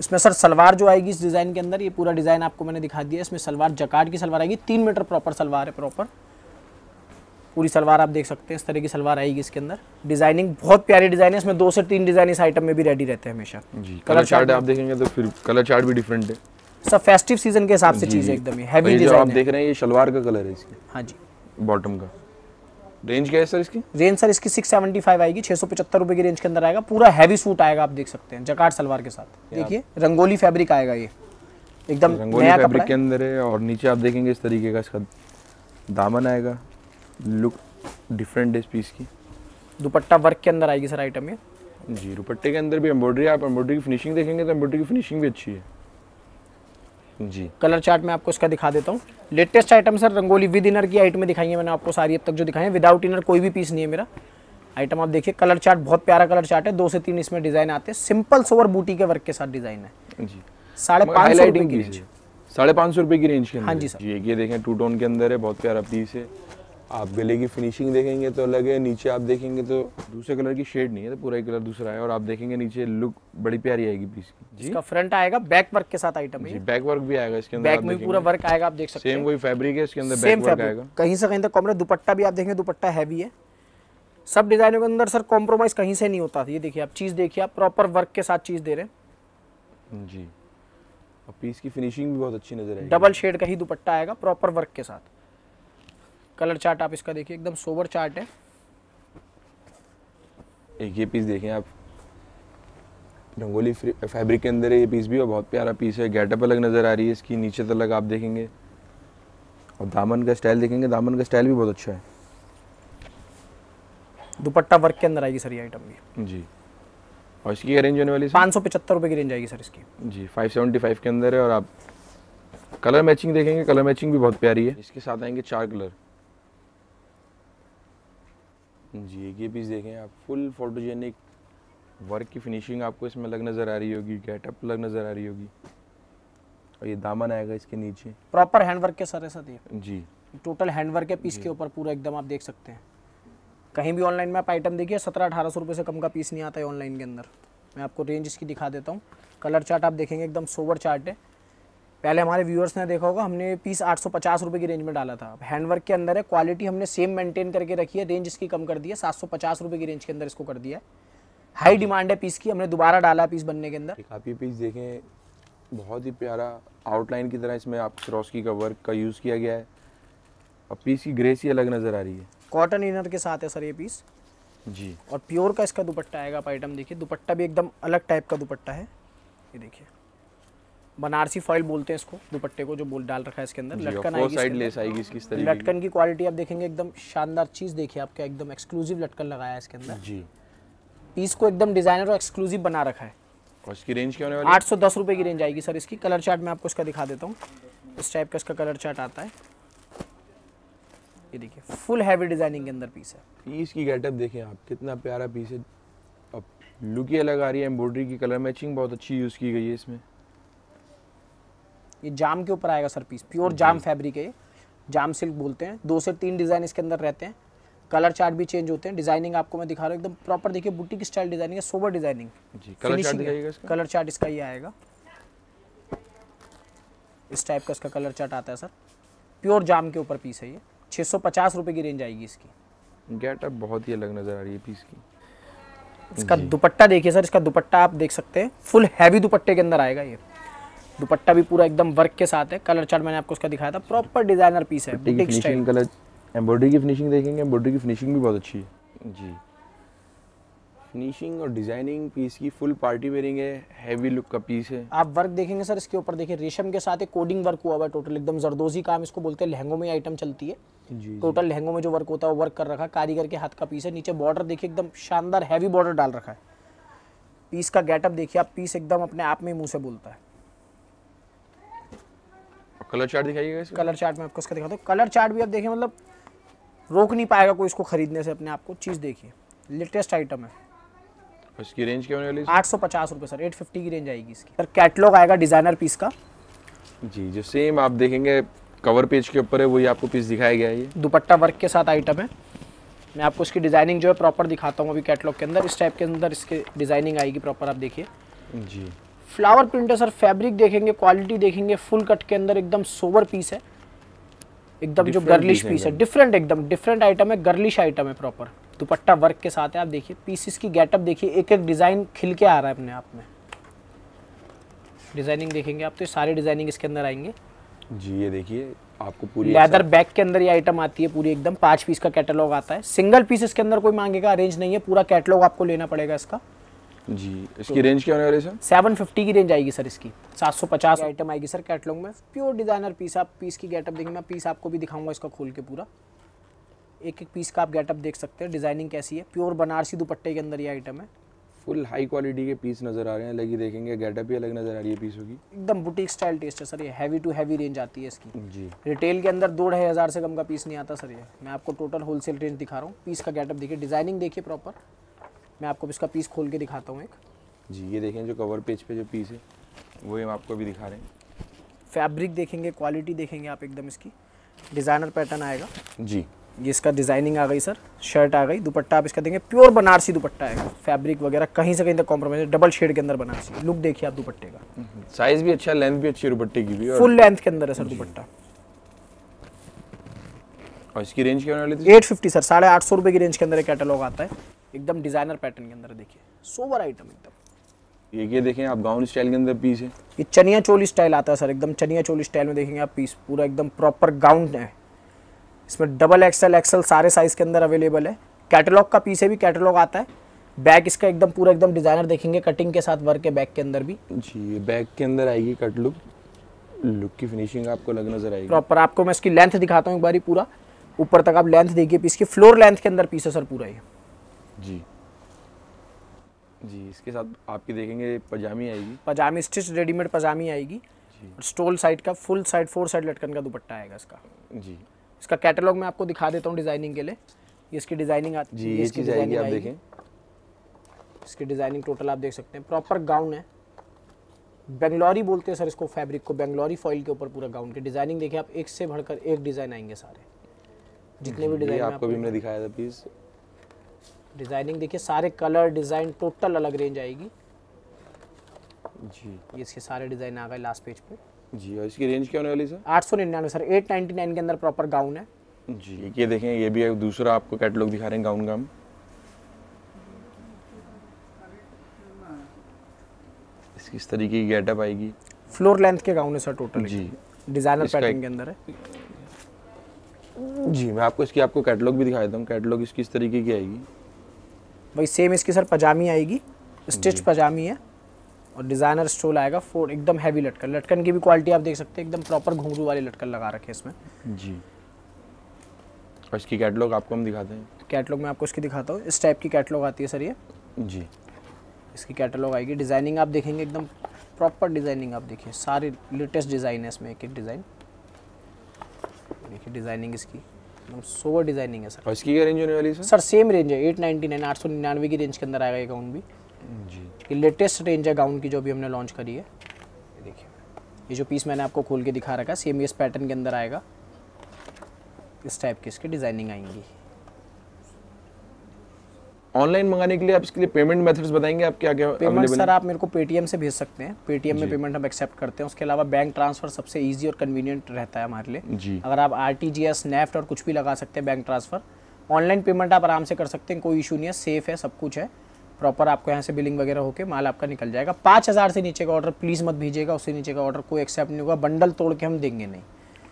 इसमें सर। सलवार जो आएगी इस डिज़ाइन के अंदर, ये पूरा डिज़ाइन आपको मैंने दिखा दिया। इसमें सलवार जकार्ड की सलवार आएगी, तीन मीटर प्रॉपर सलवार है, प्रॉपर पूरी सलवार आप देख सकते हैं। इस तरह की सलवार आएगी इसके अंदर। डिजाइनिंग बहुत प्यारी डिजाइन है, इसमें दो से तीन डिजाइन इस आइटम में भी रेडी रहते हैं हमेशा। कलर चार्ट आप देखेंगे तो फिर कलर चार्ट भी डिफरेंट है सर, फेस्टिव सीजन के हिसाब से चीज एकदम ही हैवी डिजाइन है। आप देख रहे हैं ये सलवार का कलर है इसकी, हाँ जी, बॉटम का। रेंज क्या है सर इसकी? रेंज सर इसकी सिक्स सेवेंटी फाइव आएगी, छः सौ पचहत्तर रुपये की रेंज के अंदर आएगा। पूरा हैवी सूट आएगा आप देख सकते हैं, जकार्ड सलवार के साथ। देखिए रंगोली फैब्रिक आएगा ये, एकदम रंगोली फैब्रिक के अंदर है। और नीचे आप देखेंगे इस तरीके का इसका दामन आएगा, लुक डिफरेंट है इस पीस की। दुपट्टा वर्क के अंदर आएगी सर आइटम ये जी। दुपट्टे के अंदर भी एम्ब्रॉयडरी, आप एम्ब्रॉयडरी की फिनिशिंग देखेंगे तो एम्ब्रॉयडरी की फिनिशिंग भी अच्छी है जी। कलर चार्ट में आपको इसका दिखा देता हूँ। Latest item sir rangoli with inner की आइटम में दिखाई है मैंने आपको सारी अब तक जो दिखाई है, विदाउट इनर कोई भी पीस नहीं है मेरा। आइटम आप देखिए, कलर चार्ट बहुत प्यारा कलर चार्ट है, दो से तीन इसमें डिजाइन आते हैं, सिंपल सोवर बूटी के वर्क के साथ डिजाइन है जी। साढ़े पाँच सौ रुपये की रेंज, साढ़े पाँच सौ रुपये की रेंज के अंदर। हाँ जी सर, ये देखें टू टोन के अंदर है, बहुत प्यारा पीस है। आप गले की फिनिशिंग देखेंगे तो अलग है, नीचे आप देखेंगे तो दूसरे कलर की शेड नहीं है, तो पूरा ही कलर दूसरा है, और आप देखेंगे नीचे लुक बड़ी प्यारी आएगी पीस की। इसका फ्रंट आएगा बैक वर्क के साथ आइटम है, बैक वर्क भी आएगा इसके अंदर, बैक में पूरा वर्क आएगा, आप देख सकते हैं। सेम वही फैब्रिक है इसके अंदर, बैक वर्क आएगा कहीं से कहीं तक कॉम्प्रोमाइज। दुपट्टा भी आप देखेंगे दुपट्टा हैवी है, सब डिजाइनों के अंदर सर कॉम्प्रोमाइज कहीं से नहीं होता। ये देखिए आप चीज देखिए, आप प्रॉपर वर्क के साथ चीज दे रहे हैं जी। और पीस की फिनिशिंग भी बहुत अच्छी नजर आएगी, डबल शेड का ही दुपट्टा आएगा प्रॉपर वर्क के साथ। कलर चार्ट आप इसका देखिए, एकदम सोबर चार्ट है। एक ये पीस देखें आप, रंगोली फैब्रिक के अंदर है ये पीस भी, और बहुत प्यारा पीस है। गेटअप अलग नजर आ रही है इसकी, नीचे तलक आप देखेंगे, और दामन का स्टाइल देखेंगे, दामन का स्टाइल भी बहुत अच्छा है। दुपट्टा वर्क के अंदर आएगी सर ये आइटम भी जी। और इसकी रेंज होने वाली पाँच सौ पचहत्तर रुपये की रेंज आएगी सर इसकी जी, फाइव सेवेंटी फाइव के अंदर है। और आप कलर मैचिंग देखेंगे, कलर मैचिंग भी बहुत प्यारी है। इसके साथ आएंगे चार कलर जी। एक ये पीस देखें आप, फुल फोटोजेनिक वर्क की फिनिशिंग आपको इसमें लग नज़र आ रही होगी, गेटअप लग नज़र आ रही होगी। और ये दामन आएगा इसके नीचे, प्रॉपर हैंडवर्क के सर साथ जी, टोटल हैंडवर्क के पीस के ऊपर पूरा एकदम आप देख सकते हैं। कहीं भी ऑनलाइन में आप आइटम देखिए, सत्रह अठारह सौ रुपये से कम का पीस नहीं आता है ऑनलाइन के अंदर। मैं आपको रेंज इसकी दिखा देता हूँ। कलर चार्ट आप देखेंगे एकदम सोवर चार्ट है। पहले हमारे व्यूअर्स ने देखा होगा, हमने पीस आठ सौ पचास रुपये की रेंज में डाला था। अब हैंडवर्क के अंदर है, क्वालिटी हमने सेम मेंटेन करके रखी है, रेंज इसकी कम कर दी है, सात सौ पचास रुपये की रेंज के अंदर इसको कर दिया है। हाई डिमांड है पीस की, हमने दोबारा डाला पीस बनने के अंदर। आप ये पीस देखें, बहुत ही प्यारा आउटलाइन की तरह इसमें आप क्रोस्की का वर्क का यूज़ किया गया है, और पीस की ग्रेस ही अलग नज़र आ रही है। कॉटन इनर के साथ है सर ये पीस जी, और प्योर का इसका दुपट्टा आएगा। आप आइटम देखिए, दुपट्टा भी एकदम अलग टाइप का दुपट्टा है। ये देखिए बनारसी फॉइल बोलते हैं इसको, दुपट्टे को जो बोल डाल रखा है इसके अंदर। लटकन आएगी, साइड लेस आएगी इसकी, इस तरीके की लटकन की क्वालिटी आप देखेंगे एकदम शानदार। चीज़ देखिए आपका एकदम एक्सक्लूसिव लटकन लगाया है इसके अंदर जी। पीस को एकदम डिजाइनर और एक्सक्लूसिव बना रखा है। और इसकी रेंज क्या होने वाली है? आठ सौ दस रुपये की रेंज आएगी सर इसकी। कलर चार्ट में आपको इसका दिखा देता हूँ, इस टाइप का इसका कलर चार्ट आता है। ये देखिए फुल हैवी डिजाइनिंग के अंदर पीस है। पीस की गेटअप देखें आप, कितना प्यारा पीस है। अब लुक ही अलग आ रही है, एम्ब्रॉयडरी की कलर मैचिंग बहुत अच्छी यूज़ की गई है इसमें। ये जाम के ऊपर आएगा सर पीस, प्योर जाम फैब्रिक है, जाम सिल्क बोलते हैं। दो से तीन डिज़ाइन इसके अंदर रहते हैं, कलर चार्ट भी चेंज होते हैं। डिजाइनिंग आपको मैं दिखा रहा हूँ एकदम प्रॉपर, देखिए बुटीक स्टाइल डिजाइनिंग है, सोबर डिजाइनिंग जी। कलर चार्ट दिखाइएगा इसका, कलर चार्ट इसका ये आएगा, इस टाइप का इसका कलर चार्ट आता है सर। प्योर जाम के ऊपर पीस है ये, छः सौ पचास रुपये की रेंज आएगी इसकी। गेटअप बहुत ही अलग नज़र आ रही है पीस की। इसका दुपट्टा देखिए सर, इसका दुपट्टा आप देख सकते हैं, फुल हैवी दुपट्टे के अंदर आएगा ये। दुपट्टा भी पूरा एकदम वर्क के साथ है। कलर चार्ट मैंने आपको इसका दिखाया था, प्रॉपर डिजाइनर पीस है, बुटीक स्टाइल। कलर एम्ब्रॉयडरी की फिनिशिंग देखेंगे, एम्ब्रॉयडरी की फिनिशिंग भी बहुत अच्छी है जी। फिनिशिंग और डिजाइनिंग पीस की फुल पार्टी वेयरिंग है, हैवी लुक का पीस है। आप वर्क देखेंगे सर इसके ऊपर, देखिए रेशम के साथ एक कोडिंग वर्क हुआ हुआ है, टोटल एकदम जरदोजी काम इसको बोलते हैं। लहंगों में आइटम चलती है जी, टोटल लहंगों में जो वर्क होता है वो वर्क कर रखा है, कारीगर के हाथ का पीस है। नीचे बॉर्डर देखिए एकदम शानदार हैवी बॉर्डर डाल रखा है। पीस का गेटअप देखिए आप, पीस एकदम अपने आप में मुँह से बोलता है। कलर चार्ट दिखाइएगा इसका, कलर चार्ट में आपको इसका दिखाता हूँ। कलर चार्ट भी आप देखिए, मतलब रोक नहीं पाएगा कोई इसको खरीदने से अपने आप को। चीज़ देखिए लेटेस्ट आइटम है। इसकी रेंज क्या होने वाली है? आठ सौ पचास रुपये सर, एट फिफ्टी की रेंज आएगी इसकी। सर कैटलॉग आएगा डिजाइनर पीस का जी, जो सेम आप देखेंगे कवर पेज के ऊपर है, वही आपको पीस दिखाया गया है। ये दुपट्टा वर्क के साथ आइटम है। मैं आपको इसकी डिजाइनिंग जो है प्रॉपर दिखाता हूँ अभी कैटलॉग के अंदर। इस टाइप के अंदर इसके डिजाइनिंग आएगी प्रॉपर, आप देखिए जी। फ्लावर प्रिंट है सर, फैब्रिक देखेंगे, क्वालिटी देखेंगे, फुल कट के अंदर एकदम सोवर पीस है, एकदम जो गर्लिश पीस है, डिफरेंट एकदम डिफरेंट आइटम है, गर्लिश आइटम है प्रॉपर। दुपट्टा वर्क के साथ है, आप देखिए पीसेस की गेटअप देखिए, एक एक डिजाइन खिल के आ रहा है अपने आप में। डिजाइनिंग देखेंगे आप तो सारे डिजाइनिंग इसके अंदर आएंगे जी। ये देखिए आपको पूरी लेदर बैग के अंदर ये आइटम आती है पूरी एकदम। पाँच पीस का कैटलॉग आता है, सिंगल पीस इसके अंदर कोई मांगेगा अरेंज नहीं है, पूरा कैटलॉग आपको लेना पड़ेगा इसका जी। इसकी तो रेंज क्या होने वाली है सर? सेवन फिफ्टी की रेंज आएगी सर इसकी। सात सौ पचास आइटम आएगी सर कैटलॉग में, प्योर डिजाइनर पीस। आप पीस की गेटअप देखेंगे, मैं पीस आपको भी दिखाऊंगा इसका खोल के, पूरा एक एक पीस का आप गेटअप देख सकते हैं डिजाइनिंग कैसी है। प्योर बनारसी दुपट्टे के अंदर ये आइटम है, फुल हाई क्वालिटी के पीस नज़र आ रहे हैं। अलग ही देखेंगे, गेटअप ही अलग नज़र आ रही है पीसों की। एकदम बुटीक स्टाइल टेस्ट है सर, ये हैवी टू हैवी रेंज आती है इसकी जी। रिटेल के अंदर दो ढाई हज़ार से कम का पीस नहीं आता सर। ये मैं आपको टोटल होलसेल रेंज दिखा रहा हूँ। पीस का गेटअप देखिए, डिज़ाइनिंग देखिए प्रॉपर। मैं आपको इसका पीस खोल के दिखाता हूँ एक जी। ये देखें जो कवर पेज पे जो पीस है वही हम आपको अभी दिखा रहे हैं। फैब्रिक देखेंगे, क्वालिटी देखेंगे आप एकदम। इसकी डिज़ाइनर पैटर्न आएगा जी। ये इसका डिज़ाइनिंग आ गई सर, शर्ट आ गई। दुपट्टा आप इसका देंगे प्योर बनारसी दुपट्टा आएगा। फैब्रिक वगैरह कहीं से कहीं तक कॉम्प्रोमाइज, डबल शेड के अंदर बनारसी। लुक देखिए आप दुपट्टे का, साइज भी अच्छा, लेंथ भी अच्छी दुपट्टे की भी, फुल लेंथ के अंदर है सर दुपट्टा। और इसकी रेंज क्या होने वाली थी? एट फिफ्टी सर, साढ़े आठ सौ रुपये की रेंज के अंदर कैटलॉग आता है। एकदम डिज़ाइनर पैटर्न के अंदर देखिए, सोवर आइटम एकदम। ये ये देखें आप, गाउन स्टाइल के अंदर पीस है। ये चनिया चोली स्टाइल आता है सर, एकदम चनिया चोली स्टाइल में देखेंगे आप पीस। पूरा एकदम प्रॉपर गाउन है, इसमें डबल एक्सएल एक्सएल सारे साइज़ के अंदर अवेलेबल है। कैटलॉग का पीस है भी, कैटलॉग आता है। बैग इसका एकदम पूरा एकदम डिज़ाइनर देखेंगे, कटिंग के साथ वर्क है बैग के अंदर भी जी। बैग के अंदर आएगी कट लुक, लुक की फिनिशिंग आपको लग नजर आएगी प्रॉपर। आपको मैं इसकी लेंथ दिखाता हूँ एक बारी, पूरा ऊपर तक आप लेंथ देखिए पीस की। फ्लोर लेंथ के अंदर पीस है सर पूरा ये जी जी। इसके साथ आपकी देखेंगे पजामी आएगी, पजामी स्टिच रेडीमेड पजामी आएगी। स्टोल साइड का फुल साइड फोर साइड लटकन का दुपट्टा आएगा इसका जी। इसका कैटलॉग मैं आपको दिखा देता हूँ डिजाइनिंग के लिए। ये इसकी डिजाइनिंग आती जी, ये इसकी डिजाइनिंग आप देखें। इसकी डिजाइनिंग टोटल आप देख सकते हैं, प्रॉपर गाउन है। बेंगलोरी बोलते हैं सर इसको, फैब्रिक को बेंगलोरी फॉइल के ऊपर पूरा गाउन की डिजाइनिंग देखिए आप। एक से भरकर एक डिजाइन आएंगे सारे, जितने भी डिजाइन आपको भी हमने दिखाया था पीस। डिजाइनिंग देखिए, सारे कलर डिजाइन टोटल अलग रेंज आएगी जी। ये इसके सारे डिजाइन आ गए लास्ट पेज पे जी। और इसकी रेंज क्या होने वाली सर? आठ सौ निन्यानवे सर, एट नाइन्टी नाइन के अंदर प्रॉपर गाउन है जी। ये देखें, ये भी दूसरा आपको कैटलॉग दिखा रहे हैं गाउन का हम। इसकी इस तरीके की गेटअप आएगी, फ्लोर लेंथ के गाउन है सर टोटल जी। डिजाइनर पैटर्न के अंदर है जी। मैं आपको इसकी आपको कैटलॉग भी दिखा देता हूँ। कैटलॉग इसकी इस तरीके की आएगी भाई, सेम इसकी सर पजामी आएगी, स्टिच पजामी है और डिज़ाइनर स्टोल आएगा फोर, एकदम हैवी लटकन। लटकन की भी क्वालिटी आप देख सकते हैं, एकदम प्रॉपर घुंघरू वाले लटकन लगा रखे इसमें जी। और इसकी कैटलॉग आपको हम दिखाते हैं। कैटलॉग में आपको इसकी दिखाता हूँ। इस टाइप की कैटलॉग आती है सर ये जी। इसकी कैटलॉग आएगी, डिज़ाइनिंग आप देखेंगे एकदम प्रॉपर डिज़ाइनिंग आप देखिए। सारे लेटेस्ट डिज़ाइन है इसमें, एक एक डिज़ाइन देखिए। डिज़ाइनिंग इसकी एकदम सोवर डिज़ाइनिंग है सर। और इसकी क्या रेंज होने वाली है सर? सर सेम रेंज है, एट नाइन्टी नाइन आठ सौ निन्यानवे की रेंज के अंदर आएगा ये गाउन भी जी। ये लेटेस्ट रेंज है गाउन की जो भी हमने लॉन्च करी है। ये देखिए, ये जो पीस मैंने आपको खोल के दिखा रखा है सेम इस पैटर्न के अंदर आएगा। इस टाइप की इसकी डिज़ाइनिंग आएंगी। ऑनलाइन मंगाने के लिए आप इसके लिए पेमेंट मेथड्स बताएंगे आप क्या क्या? पेमेंट सर आप मेरे को पेटीएम से भेज सकते हैं, पेटीएम में पेमेंट हम एक्सेप्ट करते हैं। उसके अलावा बैंक ट्रांसफर सबसे ईजी और कन्वीनियंट रहता है हमारे लिए जी। अगर आप R T G S, NEFT और कुछ भी लगा सकते हैं बैंक ट्रांसफर। ऑनलाइन पेमेंट आप आराम से कर सकते हैं, कोई इशू नहीं है, सेफ है, सब कुछ है प्रॉपर। आपको यहाँ से बिलिंग वगैरह होकर माल आपका निकल जाएगा। पाँच हज़ार से नीचे का ऑर्डर प्लीज़ मत भेजिएगा, उससे नीचे का ऑर्डर कोई एक्सेप्ट नहीं होगा। बंडल तोड़ के हम देंगे नहीं।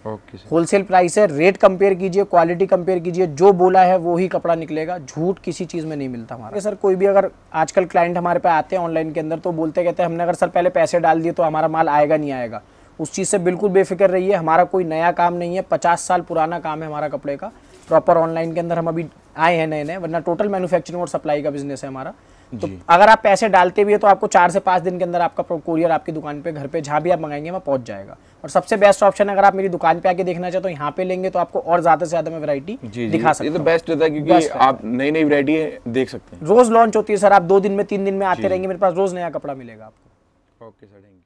ओके सर, होलसेल प्राइस है, रेट कंपेयर कीजिए, क्वालिटी कंपेयर कीजिए। जो बोला है वो ही कपड़ा निकलेगा, झूठ किसी चीज़ में नहीं मिलता हमारा सर। कोई भी अगर आजकल क्लाइंट हमारे पे आते हैं ऑनलाइन के अंदर तो बोलते कहते हैं हमने अगर सर पहले पैसे डाल दिए तो हमारा माल आएगा नहीं आएगा। उस चीज़ से बिल्कुल बेफिक्र रहिए, हमारा कोई नया काम नहीं है। पचास साल पुराना काम है हमारा कपड़े का। प्रॉपर ऑनलाइन के अंदर हम अभी आए हैं नए नए, वरना टोटल मैन्युफैक्चरिंग और सप्लाई का बिजनेस है हमारा। तो अगर आप पैसे डालते भी है तो आपको चार से पाँच दिन के अंदर आपका कोरियर आपकी दुकान पे, घर पे, जहाँ भी आप मंगाएंगे वहाँ पहुँच जाएगा। और सबसे बेस्ट ऑप्शन अगर आप मेरी दुकान पे आके देखना चाहते हो, यहाँ पे लेंगे तो आपको और ज्यादा से ज्यादा मैं वैरायटी दिखा सकता हूँ। ये तो बेस्ट रहता है क्योंकि आप नई नई वैरायटी देख सकते हैं। रोज लॉन्च होती है सर, आप दो दिन में तीन दिन में आते रहेंगे, मेरे पास रोज नया कपड़ा मिलेगा आपको। Okay sir, thank you.